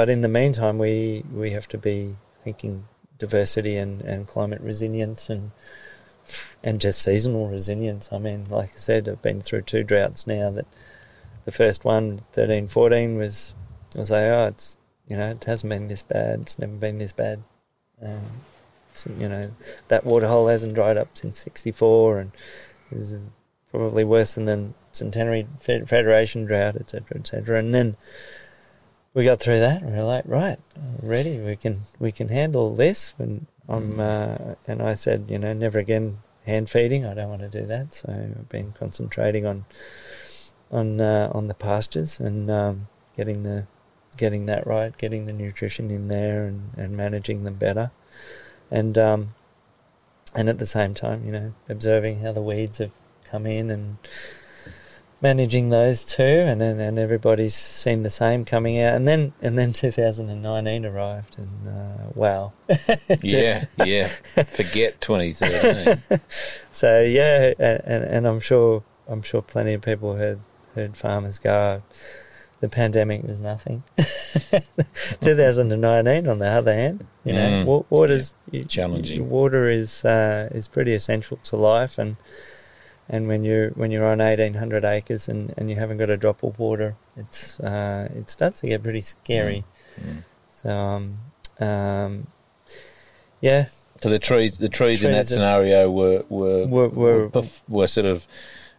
in the meantime, we have to be thinking diversity and climate resilience and just seasonal resilience. I mean, like I said, I've been through 2 droughts now. That the first one, 13-14, was like, it's it hasn't been this bad. It's never been this bad. That waterhole hasn't dried up since '64, and this is probably worse than Centenary Federation drought, etc., etc. And then we got through that, and we're like, right, ready. We can handle this. And I said, never again hand feeding. I don't want to do that. So I've been concentrating on the pastures and getting that right, getting the nutrition in there, and managing them better. And at the same time, observing how the weeds have come in and managing those too, and everybody's seen the same coming out, and then 2019 arrived, and wow. yeah, forget 2013. So yeah, and I'm sure plenty of people heard farmers go, the pandemic was nothing. 2019, on the other hand, water's challenging. Water is pretty essential to life, and when you're on 1,800 acres and you haven't got a drop of water, it starts to get pretty scary. Mm. So, yeah. So the trees in that scenario were sort of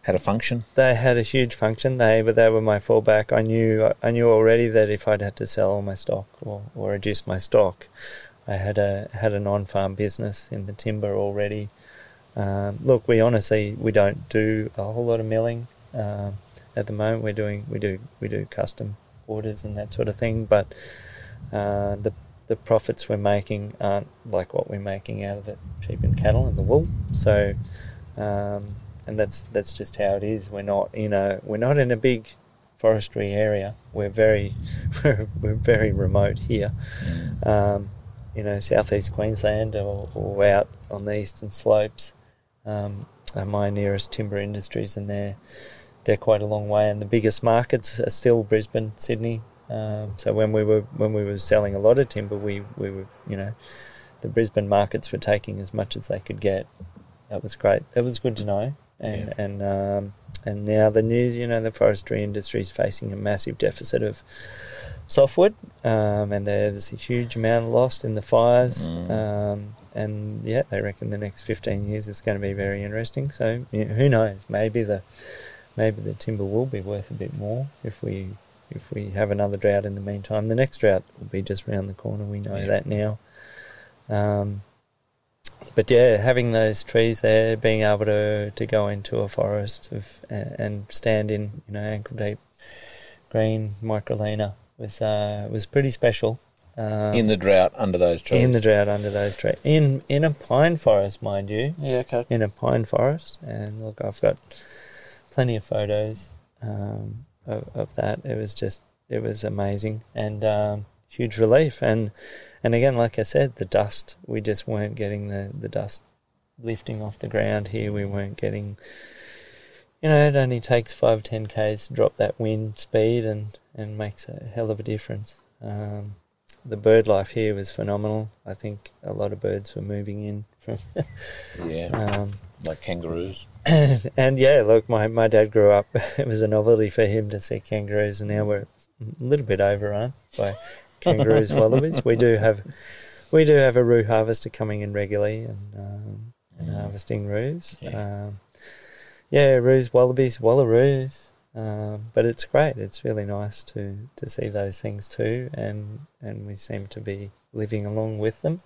had a function. They had a huge function. They were my fallback. I knew already that if I'd had to sell all my stock or reduce my stock, I had an on-farm business in the timber already. Look, we don't do a whole lot of milling at the moment. We do custom orders and that sort of thing, but the profits we're making aren't like what we're making out of the sheep and cattle and the wool. So, and that's just how it is. We're not in a big forestry area. We're very remote here. Southeast Queensland or out on the eastern slopes are my nearest timber industries, and they're quite a long way. And the biggest markets are still Brisbane, Sydney. So when we were selling a lot of timber, we were the Brisbane markets were taking as much as they could get. That was great. It was good to know. And now the news, the forestry industry is facing a massive deficit of softwood, and there's a huge amount lost in the fires. And yeah, they reckon the next 15 years is going to be very interesting. So who knows? Maybe the timber will be worth a bit more if we have another drought. In the meantime, the next drought will be just around the corner. We know that now. But yeah, having those trees there, being able to go into a forest and stand in ankle deep green microlina was pretty special. In the drought under those trees. In a pine forest, mind you. Yeah, okay. In a pine forest, and look, I've got plenty of photos of that. It was amazing and huge relief. And again, like I said, the dust, we just weren't getting the dust lifting off the ground here. We weren't getting, it only takes 5-10 k's to drop that wind speed and makes a hell of a difference. The bird life here was phenomenal. I think a lot of birds were moving in from like kangaroos. And yeah, look, my dad grew up. It was a novelty for him to see kangaroos, and now we're a little bit overrun by kangaroos, wallabies. We do have a roo harvester coming in regularly and harvesting roos. Roos, wallabies, wallaroos. But it's great. It's really nice to see those things too, and we seem to be living along with them.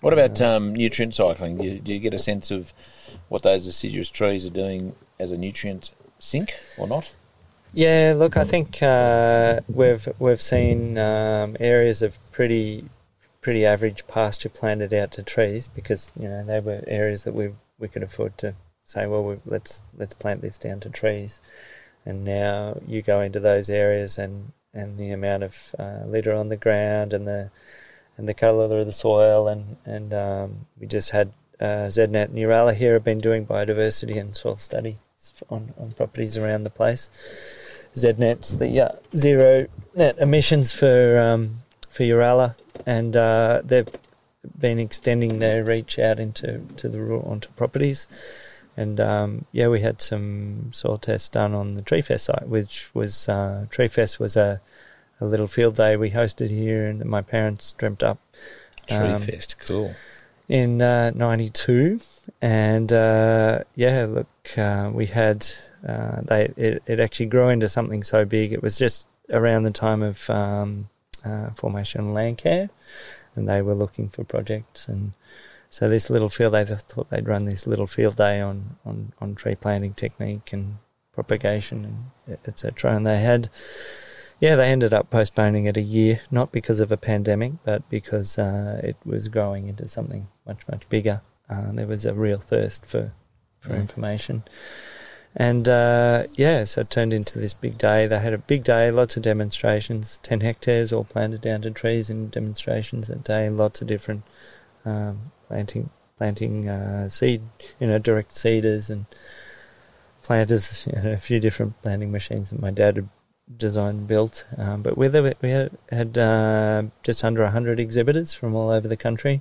What about nutrient cycling? Do you get a sense of what those deciduous trees are doing as a nutrient sink or not? Yeah, look, I think we've seen areas of pretty average pasture planted out to trees because they were areas that we could afford to say, well, let's plant this down to trees. And now you go into those areas, and the amount of litter on the ground and the colour of the soil, and we just had ZNet and Uralla here have been doing biodiversity and soil study on properties around the place. ZNet's the zero net emissions for Uralla, and they've been extending their reach out onto properties. And we had some soil tests done on the Tree Fest site, which was Tree Fest was a little field day we hosted here, and my parents dreamt up. Tree Fest, cool. In 92, and we had it actually grew into something so big. It was just around the time of Formation Land Care, and they were looking for projects. And so this little field, they thought they'd run this little field day on tree planting technique and propagation and et cetera. And they ended up postponing it a year, not because of a pandemic, but because it was growing into something much, much bigger. There was a real thirst for information. And, so it turned into this big day. They had a big day, lots of demonstrations, 10 hectares all planted down to trees in demonstrations that day, lots of different planting seed, direct seeders and planters, a few different planting machines that my dad had designed and built. But we had just under 100 exhibitors from all over the country.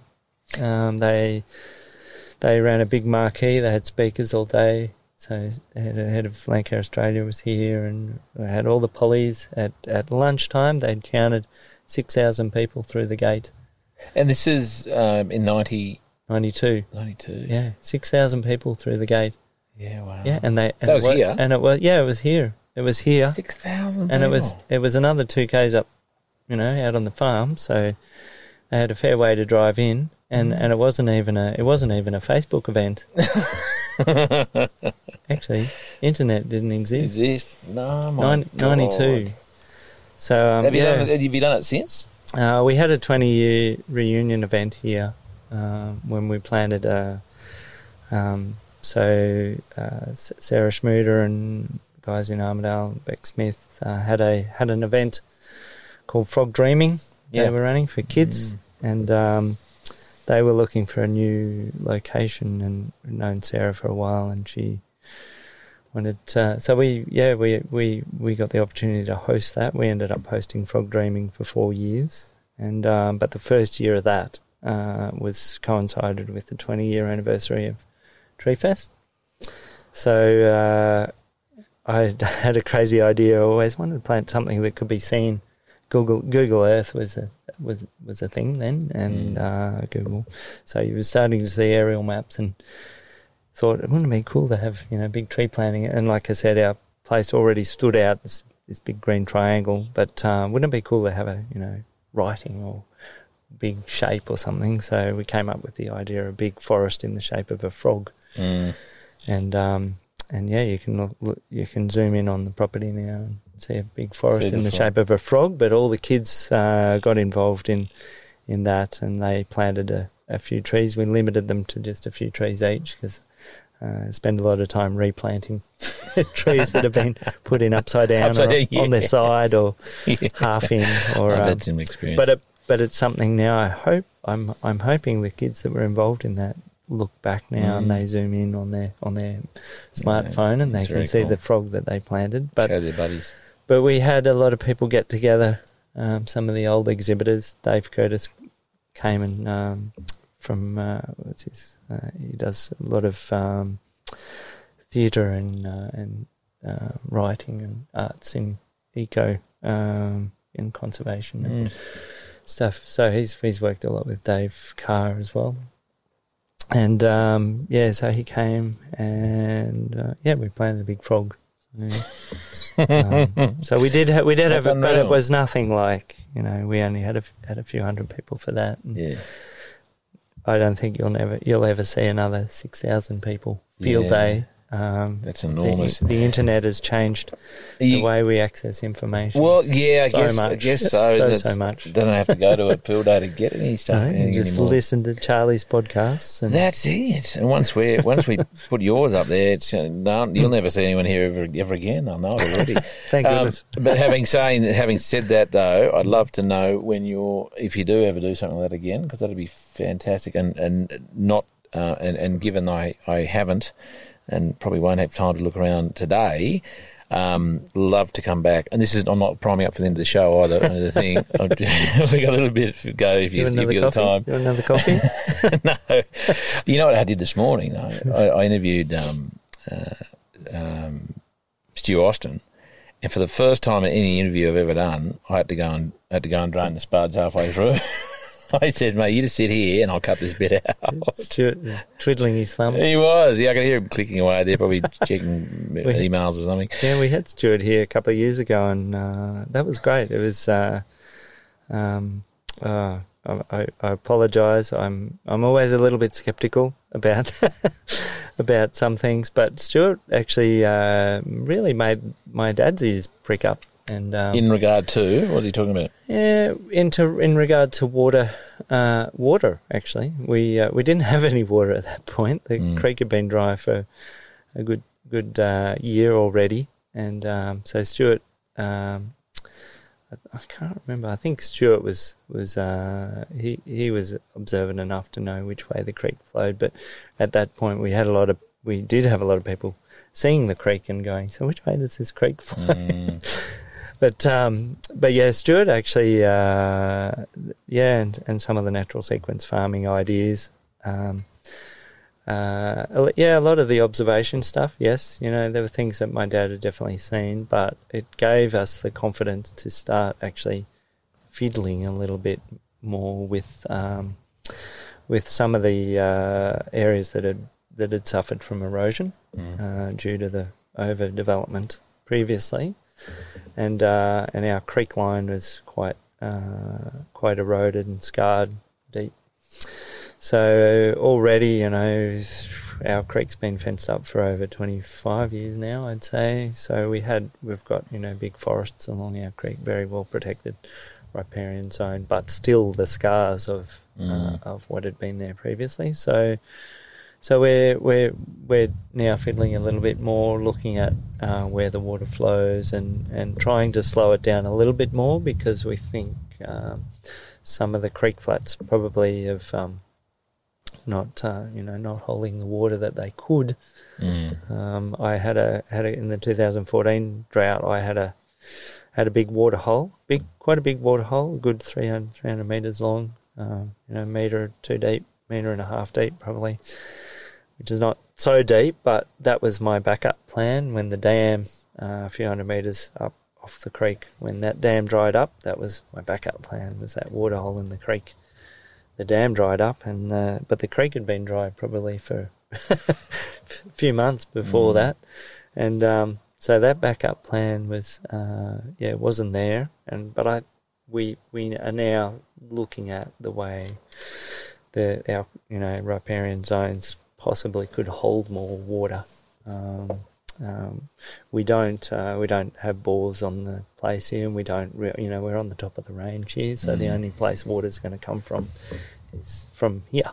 They ran a big marquee. They had speakers all day. So the head of Land Care Australia was here, and we had all the pollies. At lunchtime, they'd counted 6,000 people through the gate. And this is in 92. 92. Yeah, 6,000 people through the gate. Yeah, wow. Yeah, and that was here. And it was here. 6,000. And people. It was another 2 k's up, out on the farm. So I had a fair way to drive in, and it wasn't even a Facebook event. Actually, internet didn't exist. No, my God. 92. So have you done it since? We had a 20-year reunion event here when we planted. Sarah Schmuder and guys in Armidale, Beck Smith, had an event called Frog Dreaming. Yeah. They were running for kids, and they were looking for a new location, and we'd known Sarah for a while, and she wanted to, so we got the opportunity to host that. We ended up hosting Frog Dreaming for 4 years, and but the first year of that was coincided with the 20-year anniversary of Tree Fest. So I had a crazy idea. I always wanted to plant something that could be seen. Google Earth was a thing then, and Google. So you were starting to see aerial maps, and thought, wouldn't it be cool to have, big tree planting? And like I said, our place already stood out, this big green triangle. But wouldn't it be cool to have a, writing or big shape or something? So we came up with the idea of a big forest in the shape of a frog. Mm. And you can zoom in on the property now and see a big forest in the shape of a frog. But all the kids got involved in that, and they planted a few trees. We limited them to just a few trees each, because I spend a lot of time replanting trees that have been put in upside down, on their side, or half in. Or that's an experience. But it's something now. I hope I'm hoping the kids that were involved in that look back now, and they zoom in on their smartphone, and they can see the frog that they planted. But show their buddies. But we had a lot of people get together. Some of the old exhibitors, Dave Curtis came and from what's his? He does a lot of theatre and writing and arts in eco in conservation and stuff. So he's worked a lot with Dave Carr as well. And, so he came and, we planted a big frog. So we did have it, but it was nothing like, we only had a few hundred people for that. Yeah. I don't think you'll ever see another 6,000 people field day. That's enormous. The internet has changed the way we access information. Well, I guess so. Don't have to go to a field day to get any stuff. No, you just listen to Charlie's podcasts. And that's it. And once we put yours up there, you'll never see anyone here ever again. I know it already. Thank goodness. But having said that, though, I'd love to know if you do ever do something like that again, because that'd be fantastic. And not and given I haven't. And probably won't have time to look around today. Love to come back. And I'm not priming up for the end of the show either. The thing, we got a little bit to go if you got time. You want another coffee? No. You know what I did this morning, though? I interviewed Stu Austin, and for the first time in any interview I've ever done, I had to go and drain the spuds halfway through. I said, mate, you just sit here and I'll cut this bit out. Stuart twiddling his thumb. He was. Yeah, I could hear him clicking away there, probably checking emails or something. Yeah, we had Stuart here a couple of years ago, and that was great. It was I apologise. I'm always a little bit sceptical about about some things, but Stuart actually really made my dad's ears prick up. And in regard to, what was he talking about? Yeah, in regard to water. Water, actually, we didn't have any water at that point. The creek had been dry for a good year already, and so Stuart, I can't remember. I think Stuart was he was observant enough to know which way the creek flowed. But at that point, we did have a lot of people seeing the creek and going, so which way does this creek flow? Mm. But yeah, Stuart actually, and some of the natural sequence farming ideas, a lot of the observation stuff. Yes, there were things that my dad had definitely seen, but it gave us the confidence to start actually fiddling a little bit more with some of the areas that had suffered from erosion due to the overdevelopment previously. And our creek line was quite quite eroded and scarred deep. So already, you know, our creek's been fenced up for over 25 years now, I'd say. So we've got, you know, big forests along our creek, very well protected riparian zone, but still the scars of what had been there previously. So we're now fiddling a little bit more, looking at where the water flows and trying to slow it down a little bit more, because we think some of the creek flats probably have not holding the water that they could. Mm. I had a in the 2014 drought. I had a big water hole, quite a big water hole, a good 300 meters long, meter 2 deep, meter and a half deep probably, which is not so deep, but that was my backup plan when the dam, a few hundred metres up off the creek, when that dam dried up, that was my backup plan, was that water hole in the creek. The dam dried up, and but the creek had been dry probably for a few months before that, and so that backup plan was, it wasn't there, but we are now looking at the way our riparian zones possibly could hold more water. We don't have bores on the place here, and we don't, we're on the top of the range here, so the only place water's going to come from is from here.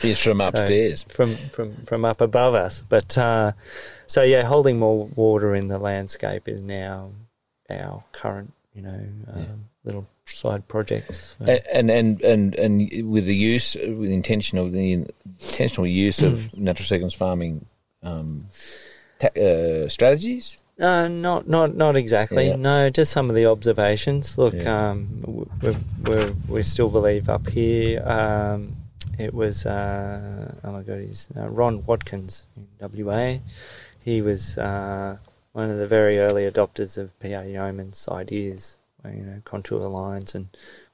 It's from upstairs. So from up above us. But holding more water in the landscape is now our current, little side projects, and with the use, with intentional use of natural sequence farming strategies. Not exactly. Yeah. No, just some of the observations. Look, we still believe up here. It was Ron Watkins in WA. He was one of the very early adopters of P.A. Yeoman's ideas. Contour lines and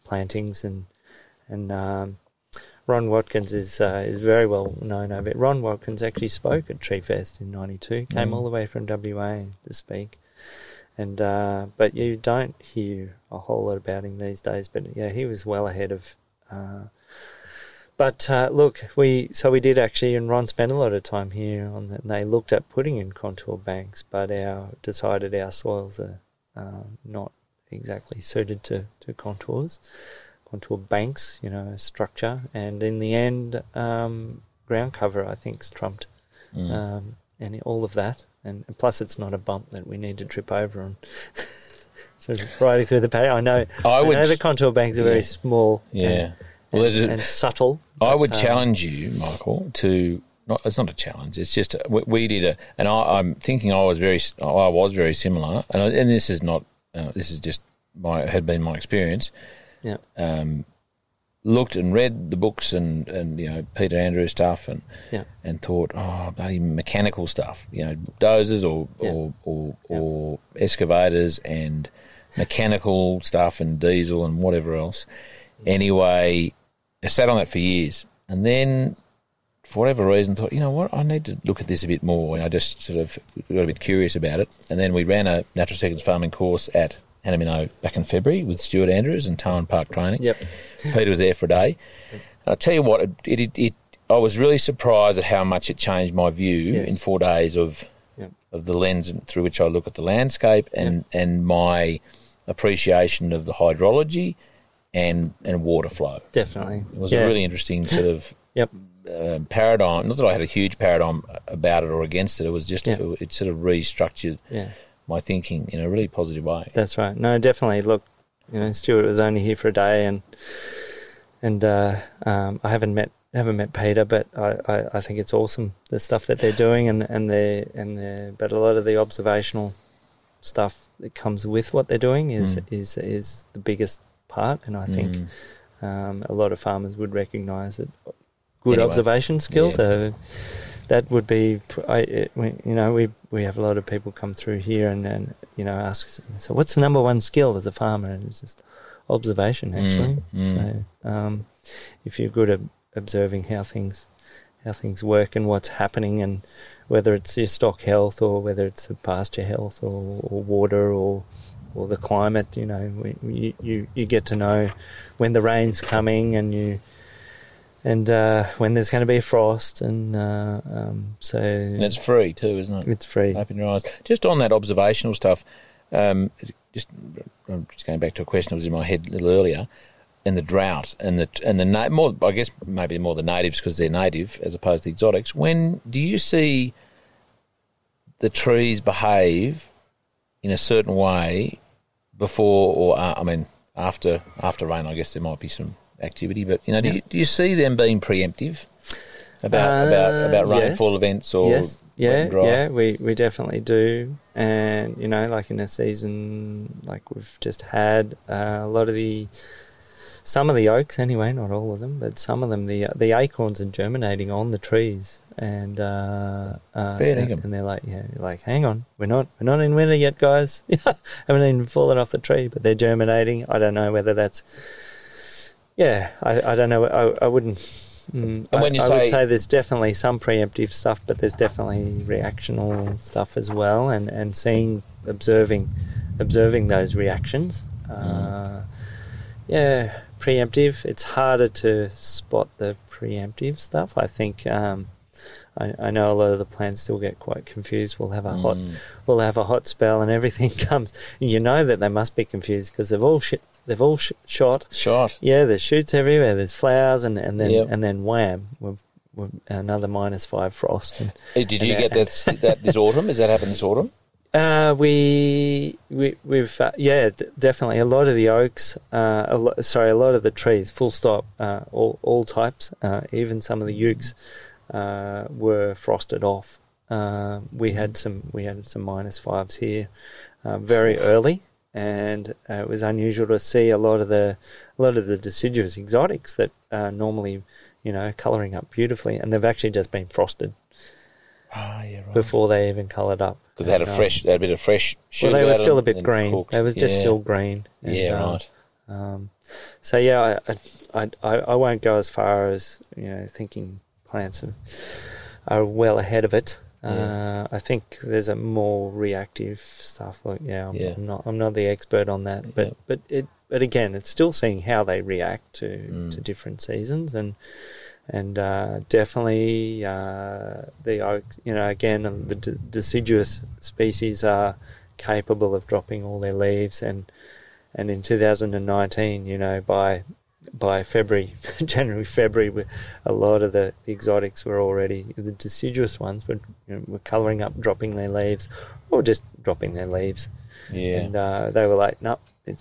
plantings, and Ron Watkins is very well known over it. Ron Watkins actually spoke at Tree Fest in '92, came all the way from WA to speak, and but you don't hear a whole lot about him these days. But yeah, he was well ahead of. We did actually, and Ron spent a lot of time here on that. And they looked at putting in contour banks, but decided our soils are not exactly suited to contour banks, structure, and in the end ground cover I think is trumped and all of that, and plus it's not a bump that we need to trip over on sort of riding through the paddock. I know the contour banks are very small and subtle. I would challenge you, Michael, to it's not a challenge. It's just we did and I'm thinking I was very similar, and this is not. This is just had been my experience. Yeah. Looked and read the books and Peter Andrews stuff and thought, bloody mechanical stuff, dozers or excavators and mechanical stuff and diesel and whatever else. Anyway, I sat on that for years, and then for whatever reason thought, you know what, I need to look at this a bit more, and I just sort of got a bit curious about it. And then we ran a natural sequence farming course at Hanamino back in February with Stuart Andrews and Tarwin Park Training. Yep. Peter was there for a day. And I'll tell you what, I was really surprised at how much it changed my view in 4 days of the lens through which I look at the landscape and my appreciation of the hydrology and water flow. Definitely. It was a really interesting sort of... Yep. Paradigm. Not that I had a huge paradigm about it or against it. It was just it sort of restructured my thinking in a really positive way. That's right. No, definitely. Look, Stuart was only here for a day, and I haven't met Peter, but I think it's awesome the stuff that they're doing but a lot of the observational stuff that comes with what they're doing is the biggest part, and I think a lot of farmers would recognise that. Observation skills. That would be, we have a lot of people come through here and ask, so what's the number one skill as a farmer? And it's just observation, actually. So if you're good at observing how things work and what's happening, and whether it's your stock health or whether it's the pasture health or water or or the climate. You know, you get to know when the rain's coming and when there's going to be frost, and so. And it's free too, isn't it? It's free. Open your eyes. Just on that observational stuff. Just going back to a question that was in my head a little earlier, and the drought and the more, I guess maybe more the natives because they're native as opposed to exotics. When do you see the trees behave in a certain way before or after rain? I guess there might be some activity, but you know, do you see them being preemptive about rainfall events or? Yes. Yeah, we definitely do. And, you know, like in a season like we've just had, some of the oaks anyway, not all of them, but some of them, the acorns are germinating on the trees. And and they're like, hang on, we're not in winter yet, guys. Haven't even fallen off the tree, but they're germinating. I don't know whether that's... Yeah, I don't know. I wouldn't... I would say there's definitely some preemptive stuff, but there's definitely reactional stuff as well, and observing those reactions. Preemptive. It's harder to spot the preemptive stuff. I think I know a lot of the plants still get quite confused. We'll have a hot spell, and everything comes. You know that they must be confused because they've all shit. They've all shot. Shot. Yeah, there's shoots everywhere. There's flowers, and then wham, we're another -5 frost. And, did you get that this autumn? Has that happened this autumn? Definitely. A lot of the oaks. A lot of the trees. Full stop. All types. Even some of the utes were frosted off. We had some -5s here very early. And it was unusual to see a lot of the deciduous exotics that are normally, you know, colouring up beautifully, and they've actually just been frosted before they even coloured up. Because they had a bit of fresh. Well, they were still a bit green. Cooked. They was just still green. And, right. I won't go as far as, you know, thinking plants are well ahead of it. Yeah. I think there's a more reactive stuff. I'm not the expert on that, but again, it's still seeing how they react to different seasons, and definitely the oaks. You know, again, the deciduous species are capable of dropping all their leaves, and in 2019, you know, by February, January, February, a lot of the exotics were already, the deciduous ones were colouring up, dropping their leaves, or just dropping their leaves. Yeah. And they were like, nope, I'm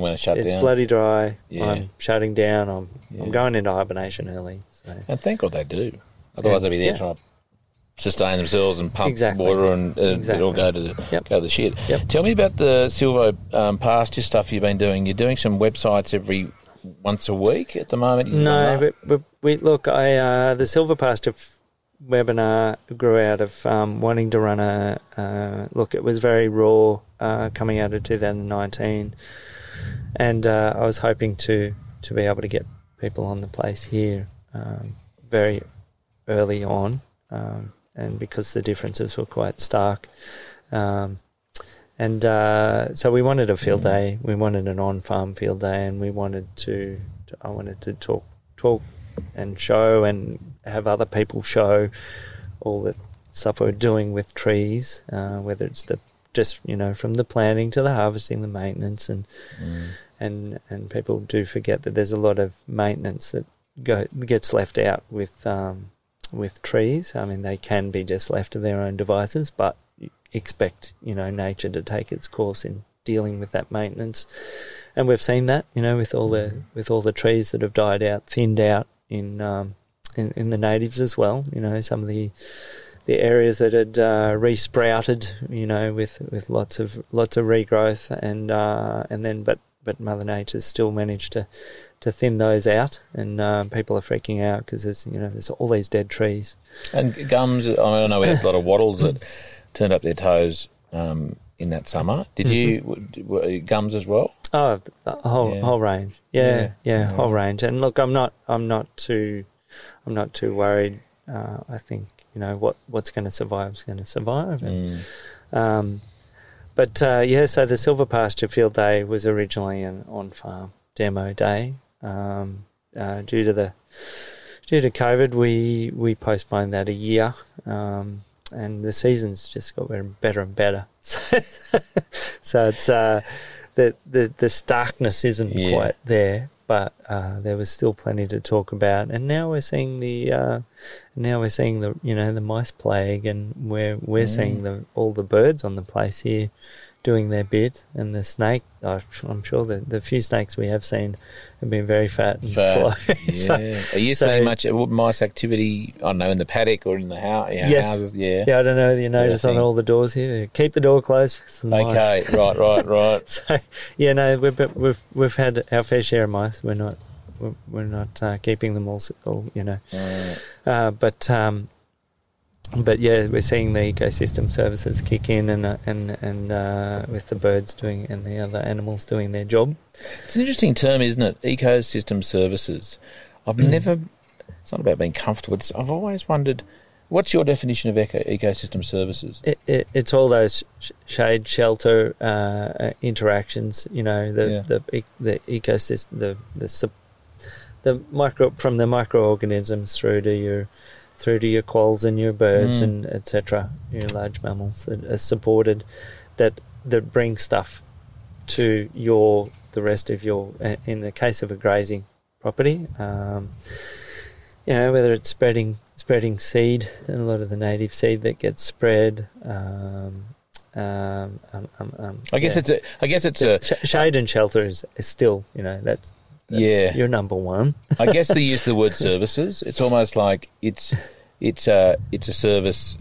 going to shut down. It's bloody dry. Yeah. I'm shutting down. I'm going into hibernation early. So. And thank God they do. Otherwise they'd be there trying to sustain themselves and pump water and it'll go to the shit. Yep. Tell me about the Silvo pasture stuff you've been doing. You're doing some websites every... Once a week at the moment? No, the Silver Pasture webinar grew out of wanting to run it was very raw coming out of 2019, and I was hoping to be able to get people on the place here very early on, and because the differences were quite stark. So we wanted a field day, we wanted an on-farm field day, and we wanted I wanted to talk and show and have other people show all the stuff we're doing with trees, whether it's from the planting to the harvesting, the maintenance, and people do forget that there's a lot of maintenance that gets left out with trees. I mean, they can be just left to their own devices, but expect, you know, nature to take its course in dealing with that maintenance, and we've seen that, you know, with all the trees that have died out, thinned out in the natives as well. You know, some of the areas that had resprouted, you know, with lots of regrowth, and then Mother Nature's still managed to thin those out, and people are freaking out because there's all these dead trees and gums. I know we had a lot of wattles that turned up their toes in that summer. Did you gums as well? Oh, whole range. Yeah, whole range. And look, I'm not too worried. I think, you know, what's going to survive is going to survive. And But yeah, so the Silver Pasture Field Day was originally an on-farm demo day. Due to COVID, we postponed that a year, and the seasons just got better and better. So it's the starkness isn't quite there, but there was still plenty to talk about. And now we're seeing the the mice plague, and we're seeing all the birds on the place here doing their bit, and the snake. I'm sure that the few snakes we have seen have been very fat and slow. Yeah. Are you seeing much mice activity? I don't know, in the paddock or in the house. Yes. Houses. Yeah. Yeah. I don't know. You notice on all the doors here, keep the door closed for some mice. Okay. Right. So yeah, no, we've had our fair share of mice. We're not keeping them all. But yeah, we're seeing the ecosystem services kick in, and with the birds doing and the other animals doing their job. It's an interesting term, isn't it? Ecosystem services. I've never. It's not about being comfortable. I've always wondered, what's your definition of ecosystem services? It's all those shade, shelter, interactions. You know, the ecosystem, the micro, from the microorganisms through to your quolls and your birds and etc., your large mammals that are supported, that bring stuff to the rest of your, in the case of a grazing property, whether it's spreading seed, and a lot of the native seed that gets spread. Shade and shelter is still, that's your number one. I guess the use of the word services, it's almost like it's a service.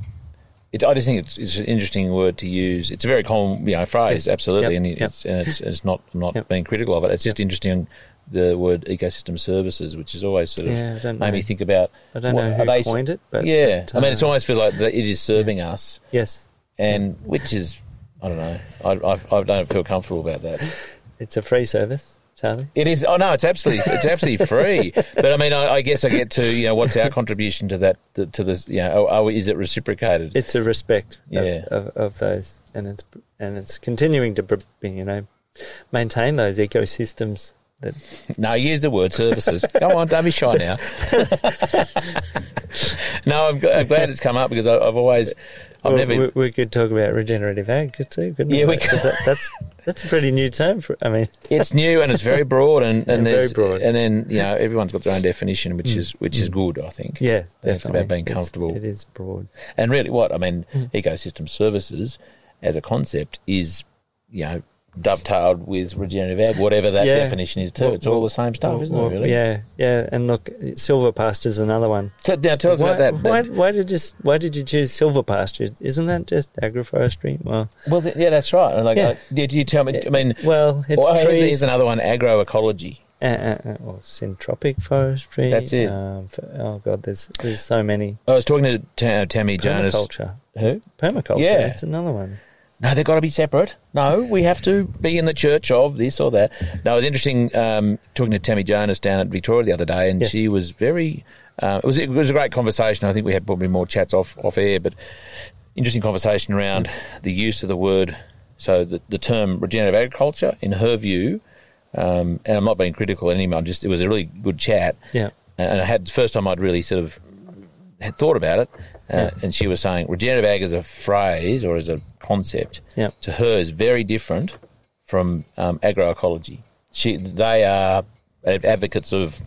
I just think it's an interesting word to use. It's a very common phrase, absolutely, and it's not being critical of it. It's just interesting, the word ecosystem services, which is always sort of made me think about. I don't know who coined it, but yeah, I mean, it's almost feel like it is serving us. Yes, and which is, I don't know, I don't feel comfortable about that. It's a free service. Charlie? It is. Oh no, it's absolutely free. But I mean, I guess I get to what's our contribution to that? To this, is it reciprocated? It's a respect of those, and it's continuing to maintain those ecosystems. That no, use the word services. Go on, don't be shy now. No, I'm glad it's come up, because we could talk about regenerative ag too, couldn't we? Yeah, we could. That's a pretty new term. It's new and it's very broad, and very broad. And then everyone's got their own definition, which is good, I think. Yeah, definitely. It's about being comfortable. It is broad, and really, ecosystem services as a concept is, dovetailed with regenerative ag, whatever that definition is too. It's all the same stuff, isn't it, really? Yeah. And look, silver pasture is another one. Now tell us about that. Why did you choose silver pasture? Isn't that just agroforestry? Well, that's right. Did you tell me? I mean, trees. Here's another one, agroecology. Syntropic forestry. That's it. There's so many. I was talking to Tammy Jonas. Permaculture. Who? Permaculture. Yeah. That's another one. No, they've got to be separate. No, we have to be in the church of this or that. No, it was interesting talking to Tammy Jonas down at Victoria the other day, and she was very it was a great conversation. I think we had probably more chats off air, but interesting conversation around the use of the word. So the term regenerative agriculture, in her view, and I'm not being critical anymore, just it was a really good chat. Yeah. And I had the first time I'd really sort of had thought about it. And she was saying regenerative ag as a phrase or as a concept to her is very different from agroecology. They are advocates of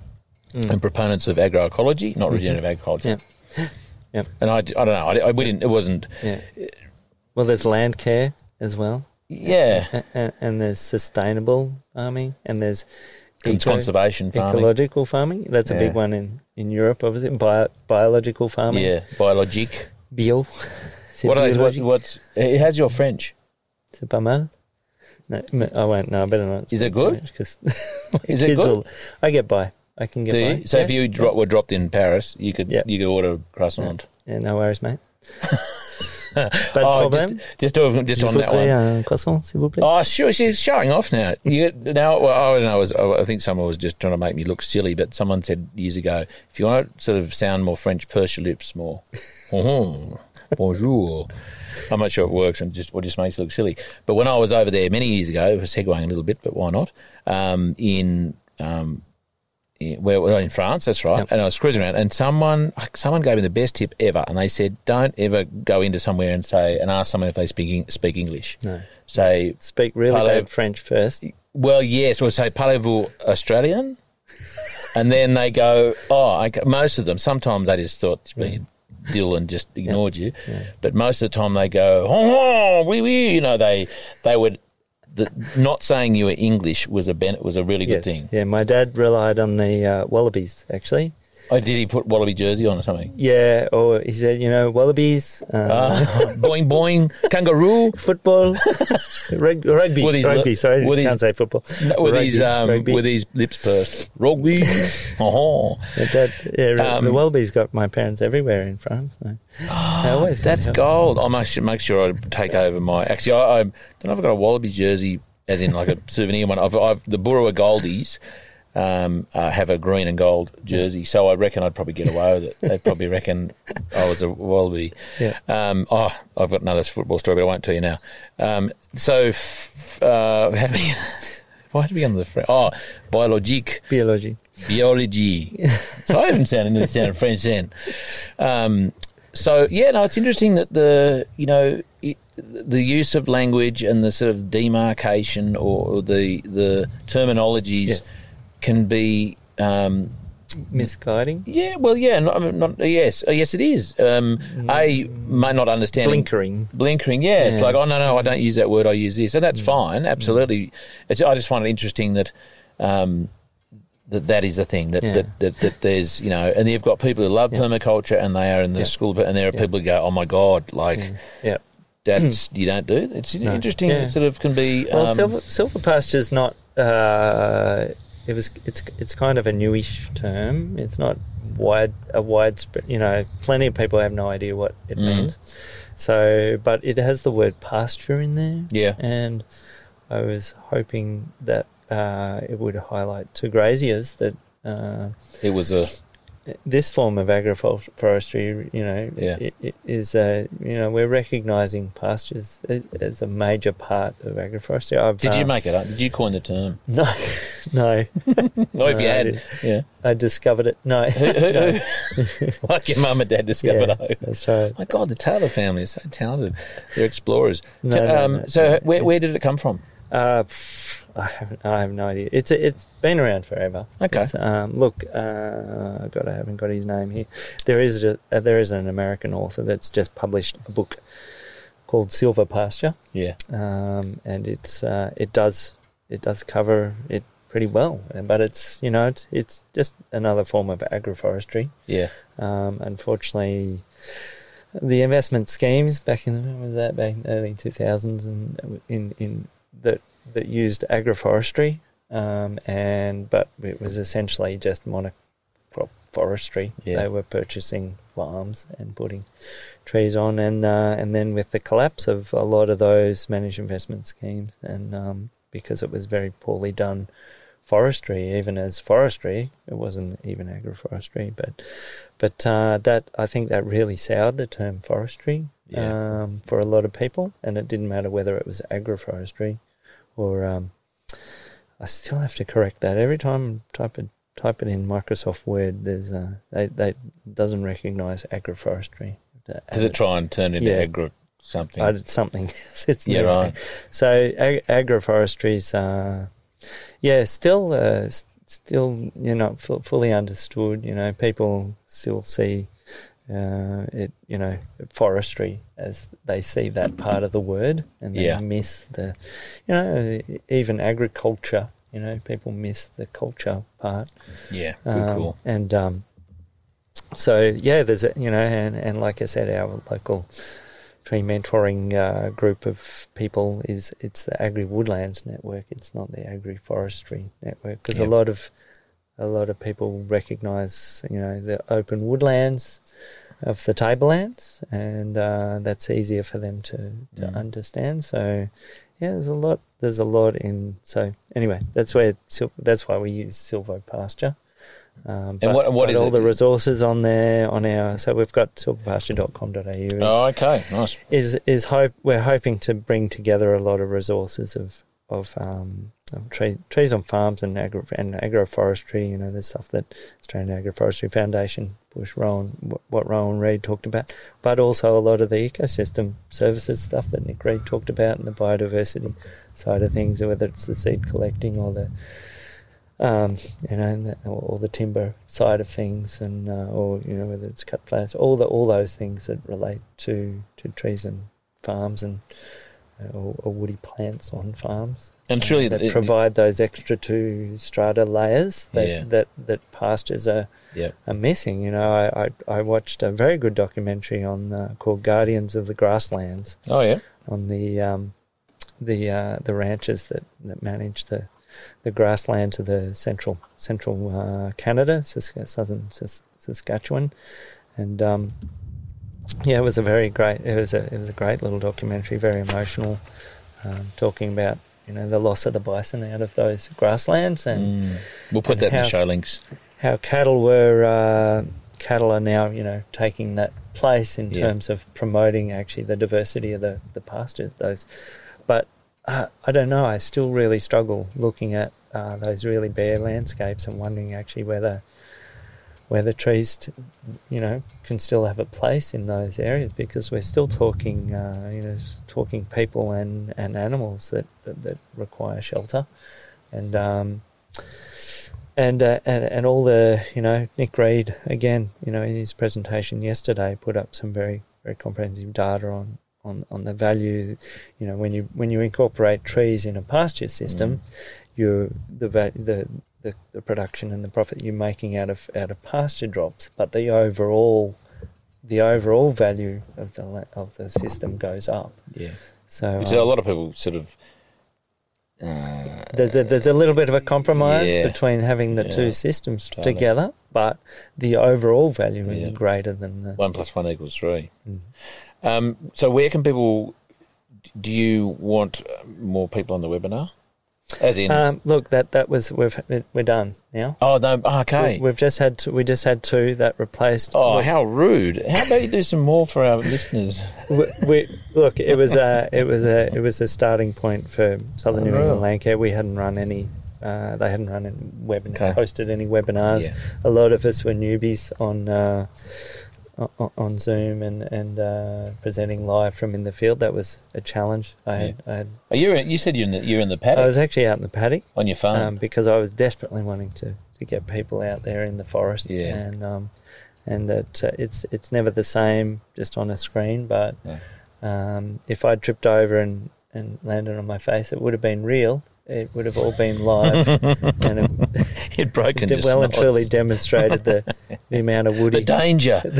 and proponents of agroecology, not regenerative agriculture. Yeah. Yep. And I don't know. We didn't. It wasn't. Yeah. Well, there's land care as well. Yeah. And there's sustainable farming, and there's conservation farming. Ecological farming. That's a big one in Europe, obviously. Biological farming. Yeah, biologique. Bio. What are those? What's? How's your French? C'est pas mal. No, I won't. No, I better not. Is it good? Is it good? I get by. I can get by. So if you were dropped in Paris, you could order a croissant. Yeah, no worries, mate. Problem. Just on that one. Croissant, s'il vous plaît. Oh, sure. She's showing off now. I think someone was just trying to make me look silly, but someone said years ago, if you want to sort of sound more French, purse your lips more. bonjour. I'm not sure it works and just what just makes it look silly. But when I was over there many years ago, we're segueing a little bit, but why not? In France, that's right. Yep. And I was cruising around, and someone gave me the best tip ever, and they said, "Don't ever go into somewhere and say and ask someone if they speak English. No, say speak really bad French first. Well, yes, we'll say parlez-vous Australian, and then they go, oh, okay. Most of them. Sometimes they just thought being dill and just ignored you, but most of the time they go, oh, oui, oui. You know, they would. Not saying you were English was a really good thing. Yeah, my dad relied on the wallabies, actually. Oh, did he put wallaby jersey on or something? Yeah, or he said, you know, wallabies. Boing, boing, kangaroo. Football. Rugby. Sorry, I can't say football. No, with his lips pursed. Rugby. Oh. The wallabies got my parents everywhere in France. So that's gold. I must make sure I take over my... Actually, I don't know if I've got a wallaby jersey, as in like a souvenir one. I've the Burrowa Goldies... have a green and gold jersey, so I reckon I'd probably get away with it. They'd probably reckon I was a wallaby. Yeah. I've got another football story, but I won't tell you now. Why do we on the French? Oh, biologie. So I haven't sounded French then. It's interesting that the use of language and the sort of demarcation or the terminologies. Yes. Can be misguiding. Yeah, well, yeah, not yes. Oh, yes, it is. I may not understand blinkering. Yeah, it's like, oh no, I don't use that word. I use this, and that's fine. Absolutely, I just find it interesting that that is the thing that there's, you know, and you've got people who love permaculture and they are in the school, and there are people who go, oh my god, like that's you don't do. It's interesting. Yeah. It sort of can be. Well, silvipasture's not. It's kind of a newish term. It's not widespread. You know, plenty of people have no idea what it means. So, but it has the word pasture in there. Yeah. And I was hoping that it would highlight to graziers that it was this form of agroforestry. You know, it is a, you know, we're recognising pastures as a major part of agroforestry. Did you make it up? Did you coin the term? No. No. Or if you had. Yeah. I discovered it. No. Who? Like your mum and dad discovered it. That's right. My God, the Taylor family is so talented. They're explorers. Where did it come from? I have no idea. It's been around forever. Okay. I haven't got his name here. There is an American author that's just published a book called Silver Pasture. Yeah. And it's it does cover it pretty well, but it's, you know, it's just another form of agroforestry. Yeah. Unfortunately, the investment schemes back in the early 2000s and in that used agroforestry, but it was essentially just monocrop forestry. Yeah. They were purchasing farms and putting trees on, and then with the collapse of a lot of those managed investment schemes, and because it was very poorly done forestry, even as forestry, it wasn't even agroforestry, but that, I think, that really soured the term forestry for a lot of people, and it didn't matter whether it was agroforestry or I still have to correct that every time I type it in Microsoft Word. There's they doesn't recognise agroforestry. Does it try and turn into agro something? Something else. It's right. So agroforestry's still you're not fully understood. You know, people still see it, you know, forestry as they see that part of the word, and they miss the, you know, even agriculture, you know, people miss the culture part. Yeah, good call. And there's a, you know, and like I said, our local tree mentoring group of people it's the Agri Woodlands Network. It's not the Agroforestry Network, because a lot of people recognise, you know, the open woodlands of the tablelands, and that's easier for them to understand. So, yeah, there's a lot in. So anyway, that's why we use silvopasture. And what is it? All the resources on there on our, so we've got silverpasture.com.au. Oh, okay, nice. We're hoping to bring together a lot of resources of trees on farms and agroforestry. You know, there's stuff that Australian Agroforestry Foundation, what Rowan Reid talked about, but also a lot of the ecosystem services stuff that Nick Reid talked about and the biodiversity side of things, whether it's the seed collecting or the or the timber side of things, and whether it's cut plants, all those things that relate to trees and farms and or woody plants on farms. And truly, that provide those extra two strata layers that pastures are missing. You know, I watched a very good documentary on called Guardians of the Grasslands. Oh yeah, on the ranchers that manage the grasslands of the central Canada, southern Saskatchewan, and it was a great little documentary, very emotional, talking about the loss of the bison out of those grasslands, and we'll put that in the show links. How cattle are now taking that place in terms of promoting actually the diversity of the pastures those, but. I don't know. I still really struggle looking at those really bare landscapes and wondering actually whether trees, can still have a place in those areas, because we're still talking people and animals that require shelter, and all the Nick Reid again in his presentation yesterday put up some very very comprehensive data on the value, when you incorporate trees in a pasture system, the production and the profit you're making out of pasture drops, but the overall value of the system goes up. Yeah. So a lot of people sort of there's a little bit of a compromise between having the two systems together, but the overall value is greater than the 1 + 1 = 3. Mm. So where can people, do you want more people on the webinar? As in, look, we're done now. Oh no, okay. We just had two that replaced. Oh, look, how rude! How about you do some more for our listeners? Look, it was a starting point for Southern New England Landcare. We hadn't run any. They hadn't run any hosted any webinars. Yeah. A lot of us were newbies on Zoom and presenting live from in the field. That was a challenge. I had. Oh, you said you're in the paddock. I was actually out in the paddock on your farm because I was desperately wanting to get people out there in the forest. Yeah. And it's never the same just on a screen. But if I'd tripped over and landed on my face, it would have been real. It would have all been live, and it broken. Well and truly demonstrated the amount of woody the danger in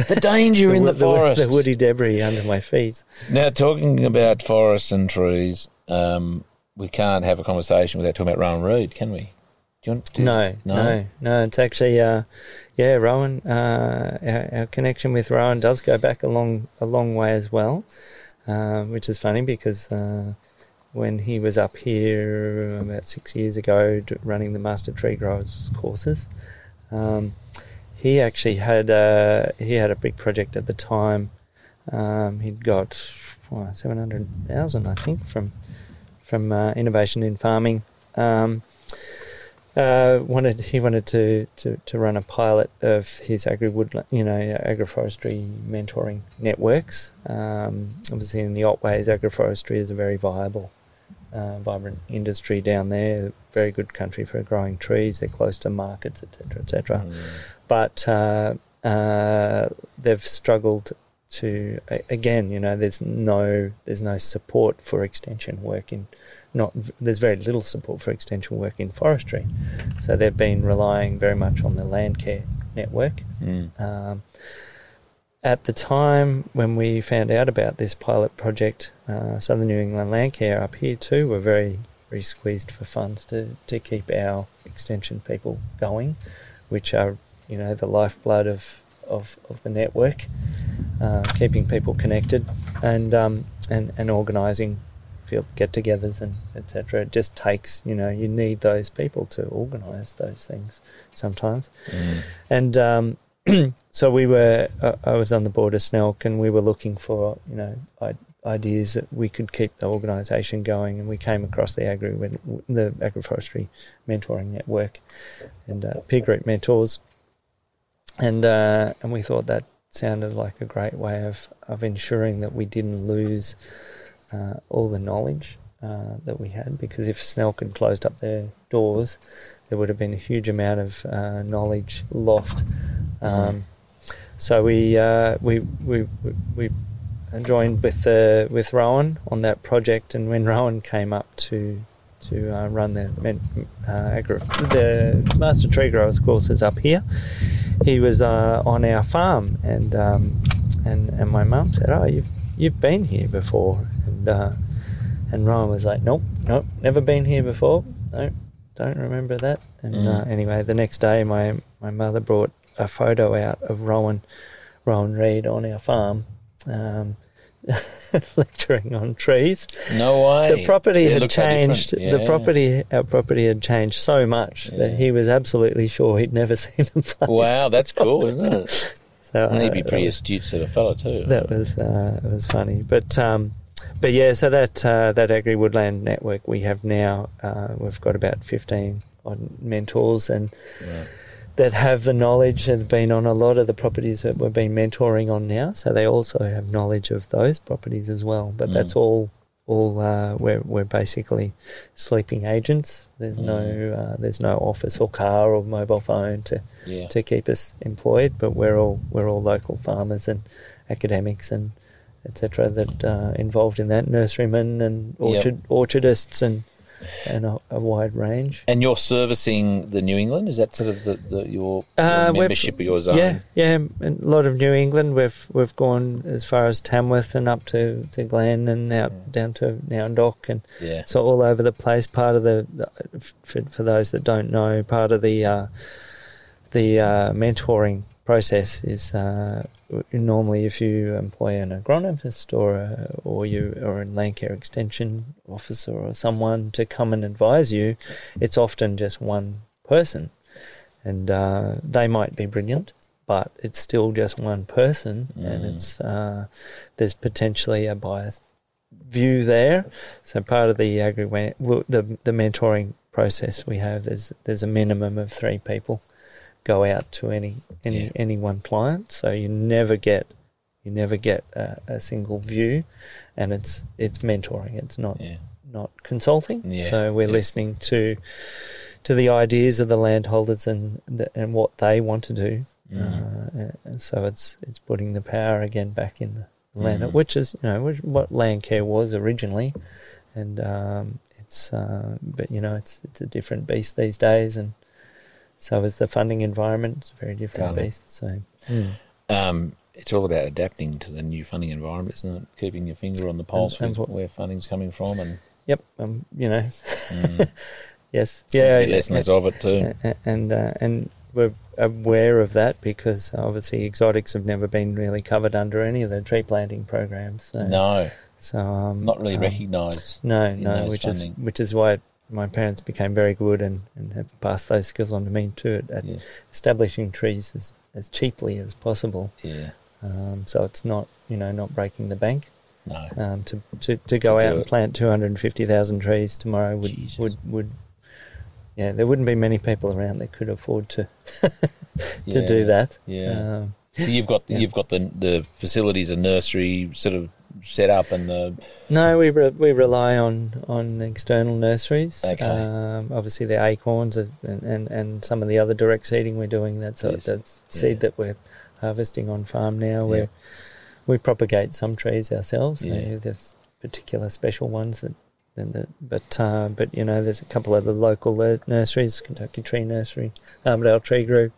the forest, the woody debris under my feet. Now, talking about forests and trees, we can't have a conversation without talking about Rowan Reid, can we? Do you want to? No. It's actually, Rowan. Our connection with Rowan does go back a long way as well, which is funny because. When he was up here about 6 years ago running the Master Tree Growers courses, he actually had a big project at the time. He'd got 700,000, I think, from Innovation in Farming. He wanted to run a pilot of his agroforestry mentoring networks. Obviously, in the Otways, agroforestry is a very viable. Vibrant industry down there, very good country for growing trees. They're close to markets, etc., etc. Mm. But they've struggled to again. There's no support for extension work there's very little support for extension work in forestry. So they've been relying very much on the Landcare network. Mm. At the time when we found out about this pilot project, Southern New England Landcare up here too were very, very squeezed for funds to keep our extension people going, which are the lifeblood of the network, keeping people connected and organising field get-togethers and etc. It just takes, you know, you need those people to organise those things sometimes. Mm. And so we were, I was on the board of SNELC, and we were looking for, you know, ideas that we could keep the organisation going, and we came across the agroforestry mentoring network and peer group mentors, and we thought that sounded like a great way of ensuring that we didn't lose all the knowledge that we had, because if SNELC had closed up their doors, there would have been a huge amount of knowledge lost. So we joined with Rowan on that project, and when Rowan came up to run the Master Tree Growers courses up here, he was on our farm, and my mum said, "Oh, you've been here before," and Rowan was like, "Nope, never been here before. Don't remember that." And anyway, the next day, my mother brought a photo out of Rowan Reid on our farm, lecturing on trees. No way. The property had changed. Yeah. Our property had changed so much that he was absolutely sure he'd never seen the place. Wow, that's cool, isn't it? So, and he'd be pretty astute sort of fellow too. That it was funny, but yeah. So that Agri Woodland Network we have now, we've got about 15 odd mentors and. Right. That have the knowledge and been on a lot of the properties that we've been mentoring on now, so they also have knowledge of those properties as well. But that's all. We're basically sleeping agents. There's no office or car or mobile phone to keep us employed. But we're all local farmers and academics and etc. that involved in that, nurserymen and orchardists and a wide range. And you're servicing the New England? Is that sort of your membership of your zone? Yeah, a lot of New England. We've gone as far as Tamworth and up to Glen and out down to Noondock and so all over the place. Part of the for those that don't know, part of the mentoring process is normally if you employ an agronomist or a land care extension officer or someone to come and advise you, it's often just one person, and they might be brilliant, but it's still just one person, and it's there's potentially a biased view there. So part of the the mentoring process we have is there's a minimum of 3 people go out to any one client, so you never get a single view, and it's mentoring. It's not consulting. Yeah. So we're listening to the ideas of the landholders and what they want to do. And so it's putting the power again back in the land, which is what land care was originally, and it's a different beast these days. And so is the funding environment. It's a very different beast. So, it's all about adapting to the new funding environment, isn't it? Keeping your finger on the pulse with where funding's coming from, and yes, lessons of it too. And we're aware of that because obviously exotics have never been really covered under any of the tree planting programs. So, not really recognised. No, which is why. My parents became very good and have passed those skills on to me too at establishing trees as cheaply as possible. Yeah. So it's not breaking the bank. No. To go out and plant 250,000 trees tomorrow would there wouldn't be many people around that could afford to do that. Yeah. So you've got the facilities and nursery sort of set up and the... No, we rely on external nurseries. Okay. Obviously the acorns and some of the other direct seeding we're doing, that's seed that we're harvesting on farm now. Yeah. We propagate some trees ourselves. Yeah. There's particular special ones but there's a couple of the local nurseries, Kentucky Tree Nursery, Armidale Tree Group.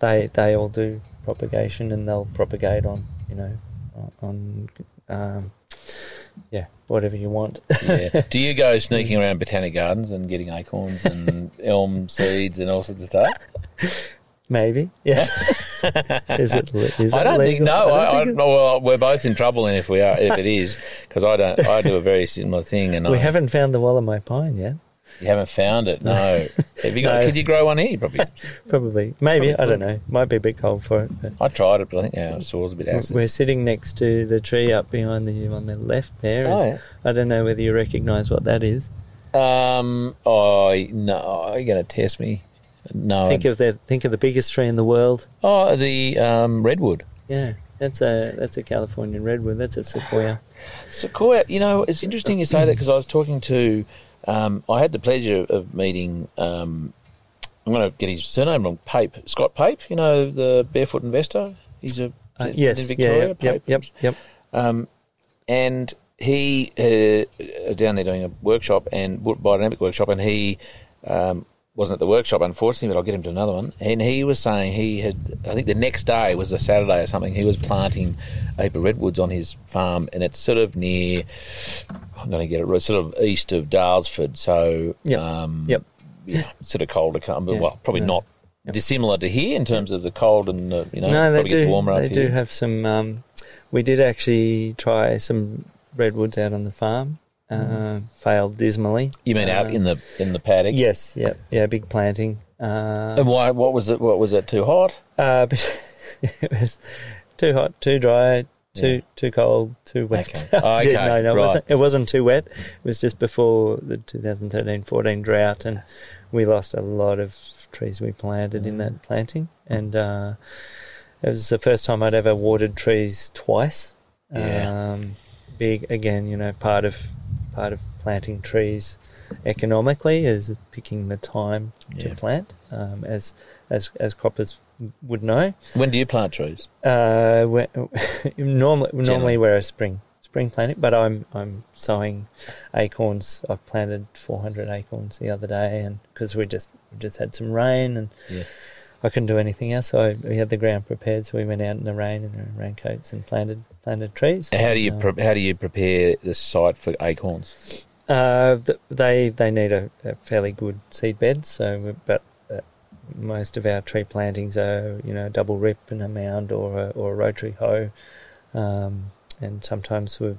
They all do propagation, and they'll propagate on whatever you want. Yeah. Do you go sneaking around botanic gardens and getting acorns and elm seeds and all sorts of stuff? Maybe, yes. Is it legal? Well, we're both in trouble, and if it is, because I do a very similar thing, and we haven't found the Wallamai pine yet. You haven't found it, no. Have you got? No. Could you grow one here? Probably, maybe. I don't know. Might be a bit cold for it. But I tried it, but I think our soil's a bit acid. We're sitting next to the tree up behind you on the left there. I don't know whether you recognise what that is. No, are you going to test me? No. Think of the biggest tree in the world. Oh, the redwood. Yeah, that's a Californian redwood. That's a sequoia. Sequoia. You know, it's interesting you say that, because I was talking to. I had the pleasure of meeting. I'm going to get his surname wrong. Pape, Scott Pape. You know, the barefoot investor. He's a yes, in Victoria. Yeah, yep. And he down there doing a workshop and biodynamic workshop, and he. Wasn't at the workshop, unfortunately, but I'll get him to another one. And he was saying he had, I think the next day was a Saturday or something, he was planting a heap of redwoods on his farm, and it's sort of near, I'm going to get it right, sort of east of Daylesford. So yeah, it's sort of cold to come, but well, probably not dissimilar to here in terms of the cold and, the, you know, no, probably gets warmer up here. They do have some, we did actually try some redwoods out on the farm. Failed dismally. You mean out in the paddock? Yes, yeah, big planting. And why? What was it? What was it? Too hot? It was too hot, too dry, too cold, too wet. Okay. Oh, okay. No, right. It wasn't too wet. It was just before the 2013-14 drought, and we lost a lot of trees we planted in that planting. And it was the first time I'd ever watered trees twice. Yeah. Big again, you know, part of planting trees economically is picking the time to plant, as croppers would know. When do you plant trees? Normally we're a spring planting, but I'm sowing acorns. I've planted 400 acorns the other day, and because we just had some rain and I couldn't do anything else, so we had the ground prepared. So we went out in the rain in our raincoats and planted trees. How do you prepare the site for acorns? They need a fairly good seed bed. So, but most of our tree plantings are, you know, double rip and a mound or a rotary hoe, and sometimes we'll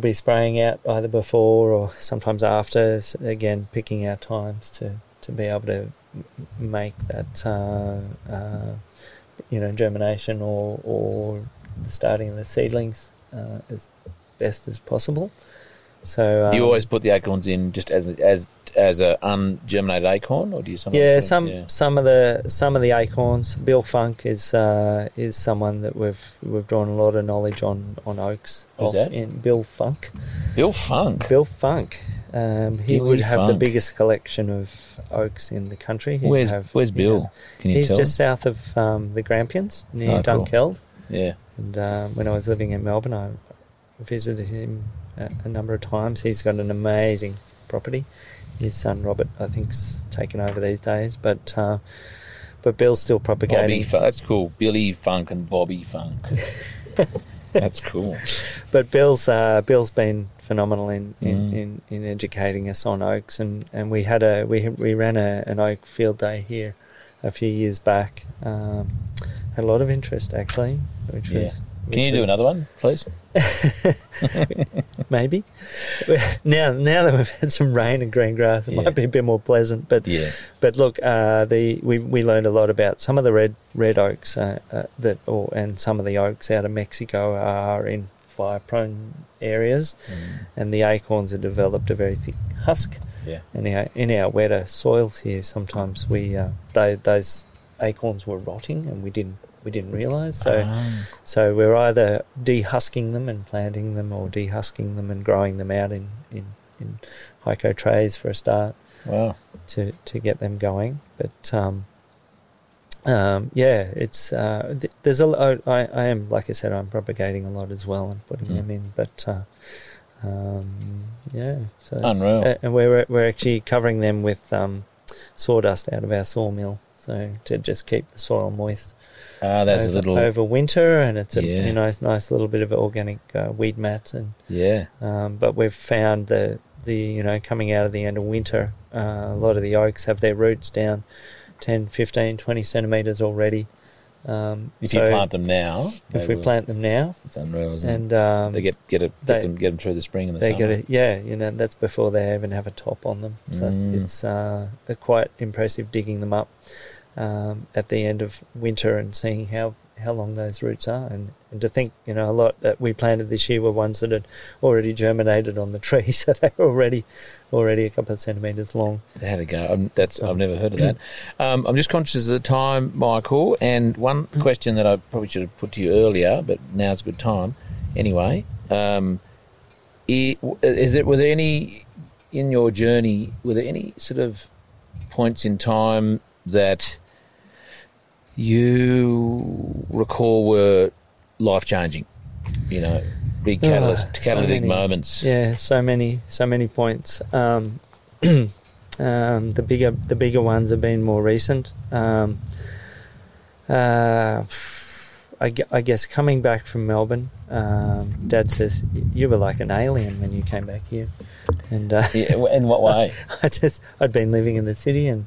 be spraying out either before or sometimes after. So again, picking our times to be able to make that. You know, germination or the starting of the seedlings as best as possible. So you always put the acorns in just as a ungerminated acorn, or do you? Some of the acorns. Bill Funk is someone that we've drawn a lot of knowledge on oaks. Who's that? Bill Funk. Bill Funk. Bill Funk. He would have the biggest collection of oaks in the country. Where's Bill? Can you tell? He's just south of the Grampians, near Dunkeld. Cool. Yeah. And when I was living in Melbourne, I visited him a number of times. He's got an amazing property. His son Robert, I think, is taken over these days, but Bill's still propagating. That's cool. Billy Funk and Bobby Funk. That's cool. But Bill's been phenomenal in educating us on oaks, and we had we ran an oak field day here a few years back. Had a lot of interest actually, which was. Can you do another one, please? Maybe. Now that we've had some rain and green grass, it might be a bit more pleasant. But but look, we learned a lot about some of the red oaks and some of the oaks out of Mexico are in fire-prone areas, and the acorns have developed a very thick husk. Yeah. And in our wetter soils here, sometimes those acorns were rotting, and we didn't realise. So we're either de-husking them and planting them, or de-husking them and growing them out in hyco trays for a start. Wow. To get them going. But it's there's a lot. I am, like I said, I'm propagating a lot as well and putting them in. But so unreal. And we're actually covering them with sawdust out of our sawmill, so to just keep the soil moist. That's a little over winter, and it's a nice little bit of organic weed mat, and but we've found the coming out of the end of winter, A lot of the oaks have their roots down 10, 15, 20 centimetres already. If you plant them now, it's unreal, isn't it? They get them through the spring and the summer. That's before they even have a top on them. So it's quite impressive digging them up at the end of winter and seeing how long those roots are. And to think, a lot that we planted this year were ones that had already germinated on the tree, so they were already a couple of centimetres long. They had a go. I've never heard of that. I'm just conscious of the time, Michael, and one question that I probably should have put to you earlier, but now's a good time. Anyway, were there any sort of points in time that you recall were life-changing, big catalytic moments? Yeah, so many points. The bigger ones have been more recent. I guess coming back from Melbourne, Dad says you were like an alien when you came back here. And in what way? I'd been living in the city and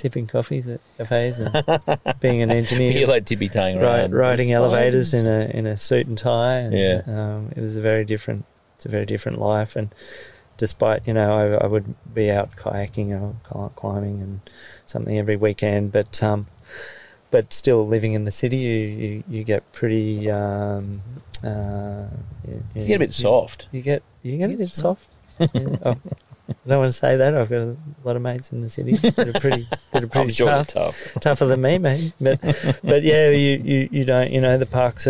sipping coffees at cafes and being an engineer. You're like tippy-toeing around, riding elevators in a suit and tie. And, it was a very different life. And despite I would be out kayaking or climbing and something every weekend, but still living in the city, you get pretty. You get a bit soft. You get a bit soft. Yeah, I don't want to say that. I've got a lot of mates in the city that are pretty tough. Tougher than me, mate. But yeah, you don't. The parks.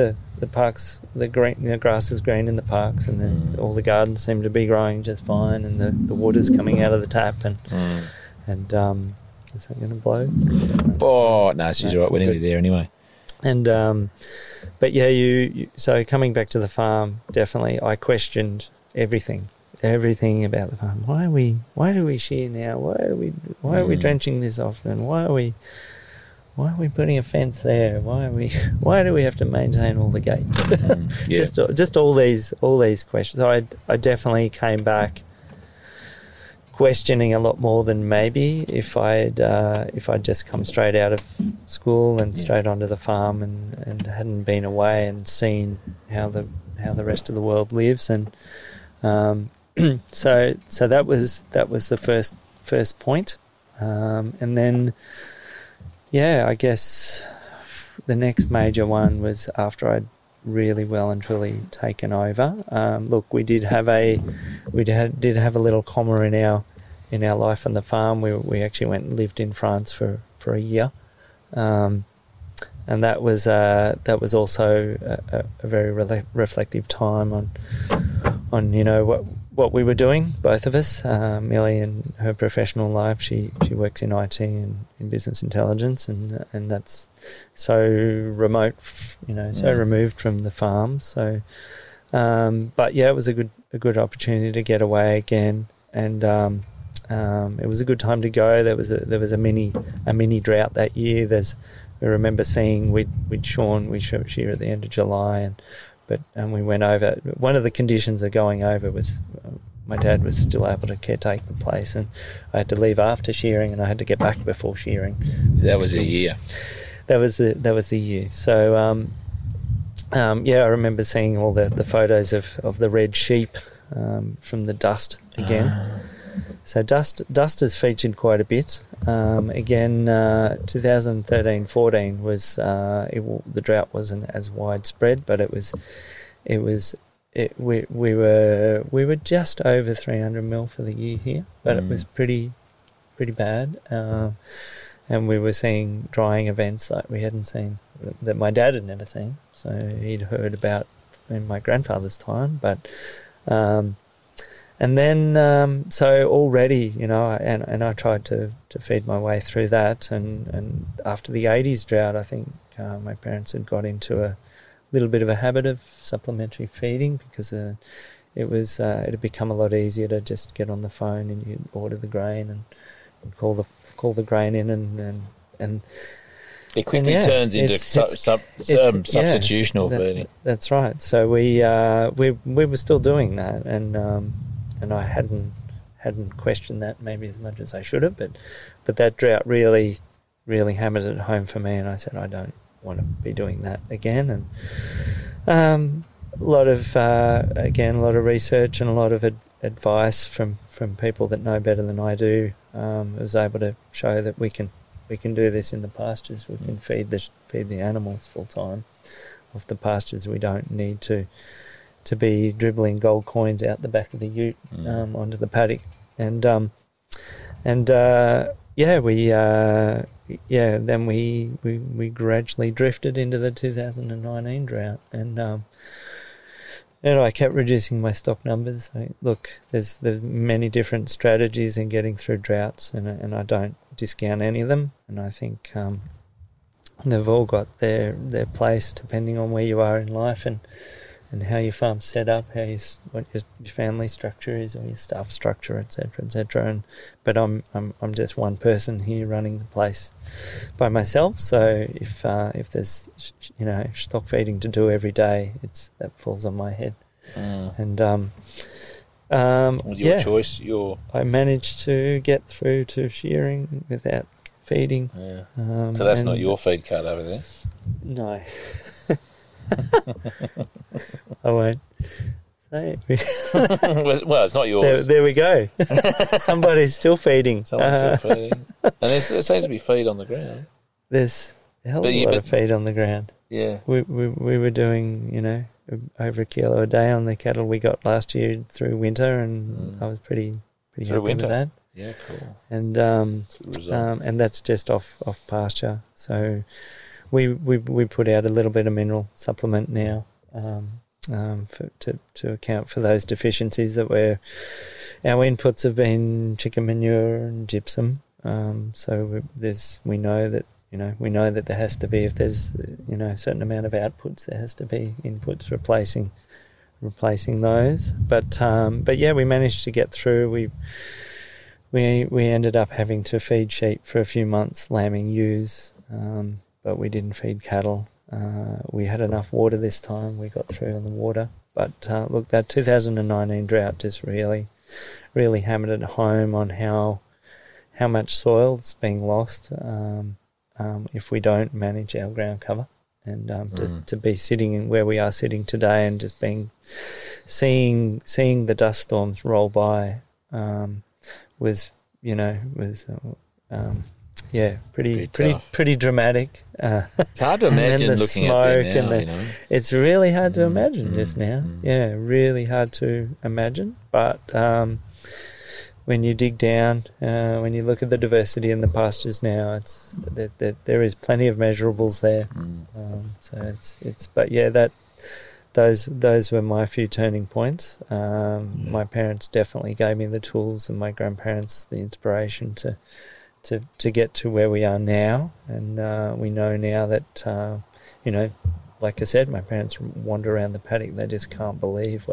The grass is green in the parks, and there's all the gardens seem to be growing just fine, and the water's coming out of the tap, and. Is that going to blow? Oh, no, she's all right. We're nearly there anyway. And, so coming back to the farm, definitely I questioned everything about the farm. Why do we shear now? Why are we drenching this often? Why are we putting a fence there? Why do we have to maintain all the gates? Just all these questions. So I definitely came back questioning a lot more than maybe if I'd just come straight out of school and straight onto the farm and hadn't been away and seen how the rest of the world lives, and so that was the first point, and then I guess the next major one was after I'd really well and truly taken over. Look, we did have a little comma in our life on the farm. We actually went and lived in France for a year, and that was also a very reflective time on what we were doing, both of us. Millie in her professional life, she works in IT and in business intelligence, and that's so remote, removed from the farm. So, it was a good opportunity to get away again, and it was a good time to go. There was a mini drought that year. I remember seeing we'd shear at the end of July and. And we went over. One of the conditions of going over was my dad was still able to caretake the place, and I had to leave after shearing, and I had to get back before shearing. That was a year. That was the year. So, I remember seeing all the photos of the red sheep from the dust again. So dust has featured quite a bit. 2013-14 was the drought wasn't as widespread, but we were just over 300 mil for the year here, but it was pretty bad, and we were seeing drying events like we hadn't seen, that my dad had never seen. So he'd heard about in my grandfather's time, but. And then, already, and I tried to feed my way through that. And after the 80s drought, I think my parents had got into a little bit of a habit of supplementary feeding because it had become a lot easier to just get on the phone and you'd order the grain and call the grain in and it quickly turns into substitutional feeding. That's right. So we were still doing that, and I hadn't hadn't questioned that maybe as much as I should have, but that drought really, really hammered it home for me, and I said I don't want to be doing that again. And a lot of research and a lot of advice from people that know better than I do, was able to show that we can do this in the pastures. We can feed the animals full time off the pastures. We don't need to be dribbling gold coins out the back of the ute onto the paddock. And then we gradually drifted into the 2019 drought, and I kept reducing my stock numbers. There's many different strategies in getting through droughts, and I don't discount any of them. And I think they've all got their place depending on where you are in life and how your farm's set up, what your family structure is, or your staff structure, etc., etc. But I'm just one person here running the place by myself. So if there's stock feeding to do every day, that falls on my head. And your choice. I managed to get through to shearing without feeding. Yeah. So that's not your feed cart over there. No. I won't say it. Well, it's not yours. There we go. Somebody's still feeding. And there seems to be feed on the ground. There's a hell of a lot of feed on the ground. Yeah. We were doing, over a kilo a day on the cattle we got last year through winter, and I was pretty happy with that. Yeah, cool. And and that's just off pasture. So we put out a little bit of mineral supplement now to account for those deficiencies that our inputs have been chicken manure and gypsum. So we know that there has to be, if there's a certain amount of outputs, there has to be inputs replacing those. But we managed to get through. We ended up having to feed sheep for a few months, lambing ewes. But we didn't feed cattle. We had enough water this time. We got through on the water. But that 2019 drought just really, really hammered it home on how much soil's being lost if we don't manage our ground cover. And to be sitting in where we are sitting today and just seeing the dust storms roll by was pretty dramatic. It's hard to imagine looking at it now. It's really hard to imagine just now. Yeah, really hard to imagine. But when you dig down, when you look at the diversity in the pastures now, it's there is plenty of measurables there. Those were my few turning points. My parents definitely gave me the tools, and my grandparents the inspiration to get to where we are now. And we know now that, like I said, my parents wander around the paddock. They just can't believe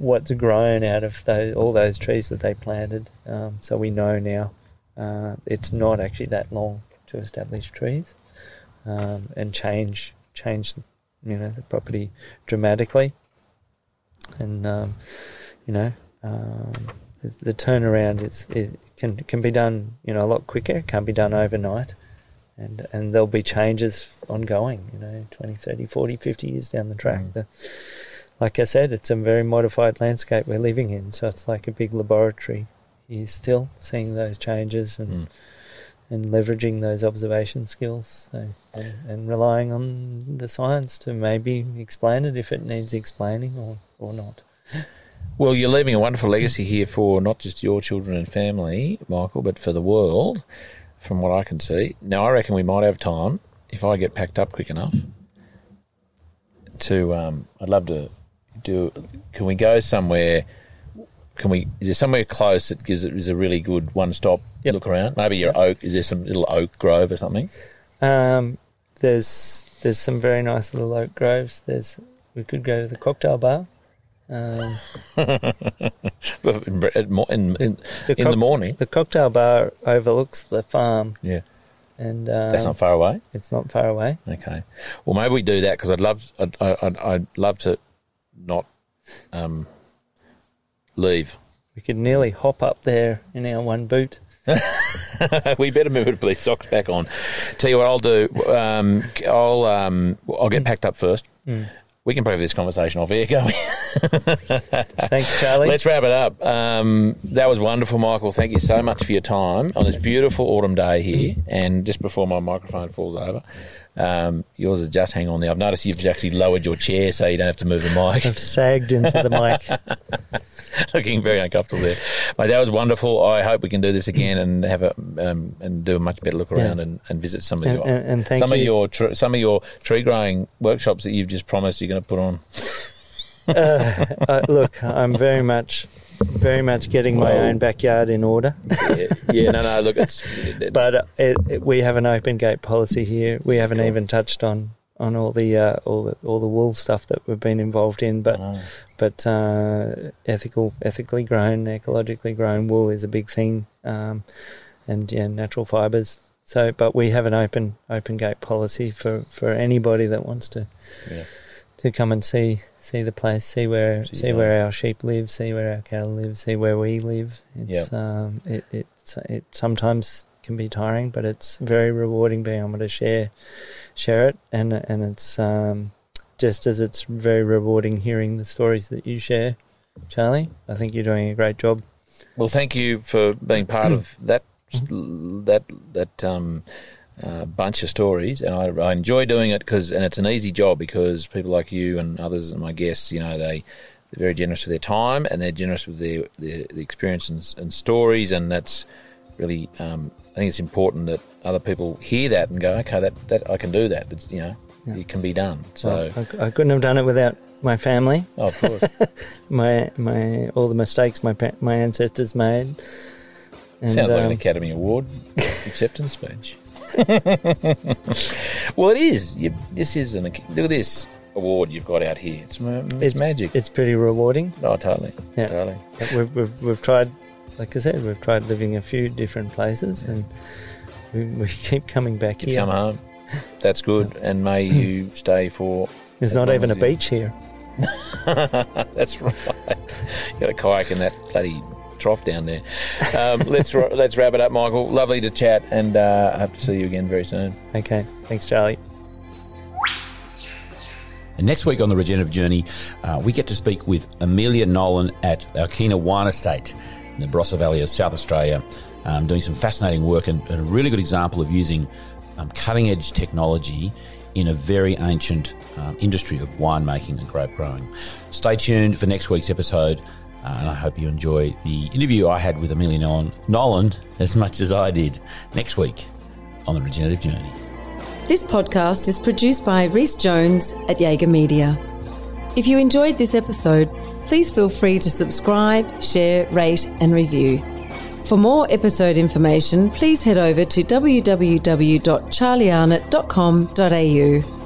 what's grown out of all those trees that they planted. So we know now it's not actually that long to establish trees and change the property dramatically. And the turnaround can be done, a lot quicker. It can't be done overnight, and there'll be changes ongoing, 20, 30, 40, 50 years down the track. Like I said, it's a very modified landscape we're living in, so it's like a big laboratory. You're still seeing those changes and leveraging those observation skills and relying on the science to maybe explain it if it needs explaining or not. Well, you're leaving a wonderful legacy here for not just your children and family, Michael, but for the world, from what I can see. Now, I reckon we might have time, if I get packed up quick enough, to I'd love to do... Can we go somewhere... Is there somewhere close that is a really good one-stop look around? Maybe your oak... Is there some little oak grove or something? There's some very nice little oak groves. We could go to the cocktail bar. In the morning, the cocktail bar overlooks the farm. Yeah, and that's not far away. It's not far away. Okay. Well, maybe we do that, because I'd love to not leave. We could nearly hop up there in our one boot. We better move it, please. Socks back on. Tell you what I'll do. I'll get packed up first. Mm. We can probably have this conversation off air, can't we? Thanks, Charlie. Let's wrap it up. That was wonderful, Michael. Thank you so much for your time on this beautiful autumn day here. And just before my microphone falls over, yours is just hang on there. I've noticed you've actually lowered your chair so you don't have to move the mic. I've sagged into the mic. Looking very uncomfortable there. Mate, that was wonderful. I hope we can do this again and have a and do a much better look around and visit some of your tree growing workshops that you've just promised you're going to put on. Look, I'm very much getting my own backyard in order. No. Look, it's but we have an open gate policy here. We haven't even touched on all the wool stuff that we've been involved in, but ethically grown, ecologically grown wool is a big thing, and natural fibres. So, but we have an open gate policy for anybody that wants to come and see the place, see where our sheep live, see where our cattle live, see where we live. It's it sometimes can be tiring, but it's very rewarding being able to share it, and it's just as it's very rewarding hearing the stories that you share, Charlie. I think you're doing a great job. Well, thank you for being part of that bunch of stories, and I enjoy doing it because it's an easy job because people like you and others and my guests, you know, they're very generous with their time and they're generous with their experience and stories, and that's really I think it's important that other people hear that and go, okay, that I can do that. It's, you know, it can be done. So I couldn't have done it without my family. Oh, of course. my all the mistakes my ancestors made. And, sounds like an Academy Award acceptance speech. Well, it is. Look at this award you've got out here. It's magic. It's pretty rewarding. Oh, totally. Yeah. Totally. We've tried, like I said, living a few different places, and we keep coming back here. Come home. That's good, and may you stay for. There's not even a beach here. That's right. You got a kayak in that bloody trough down there. Let's wrap it up, Michael. Lovely to chat, and I hope to see you again very soon. Okay, thanks, Charlie. And next week on The Regenerative Journey, we get to speak with Amelia Nolan at our Keenawana Estate in the Barossa Valley of South Australia, doing some fascinating work and a really good example of using cutting-edge technology in a very ancient industry of winemaking and grape growing. Stay tuned for next week's episode. And I hope you enjoy the interview I had with Amelia Nolan as much as I did next week on The Regenerative Journey. This podcast is produced by Rhys Jones at Jaeger Media. If you enjoyed this episode, please feel free to subscribe, share, rate and review. For more episode information, please head over to www.charliearnott.com.au.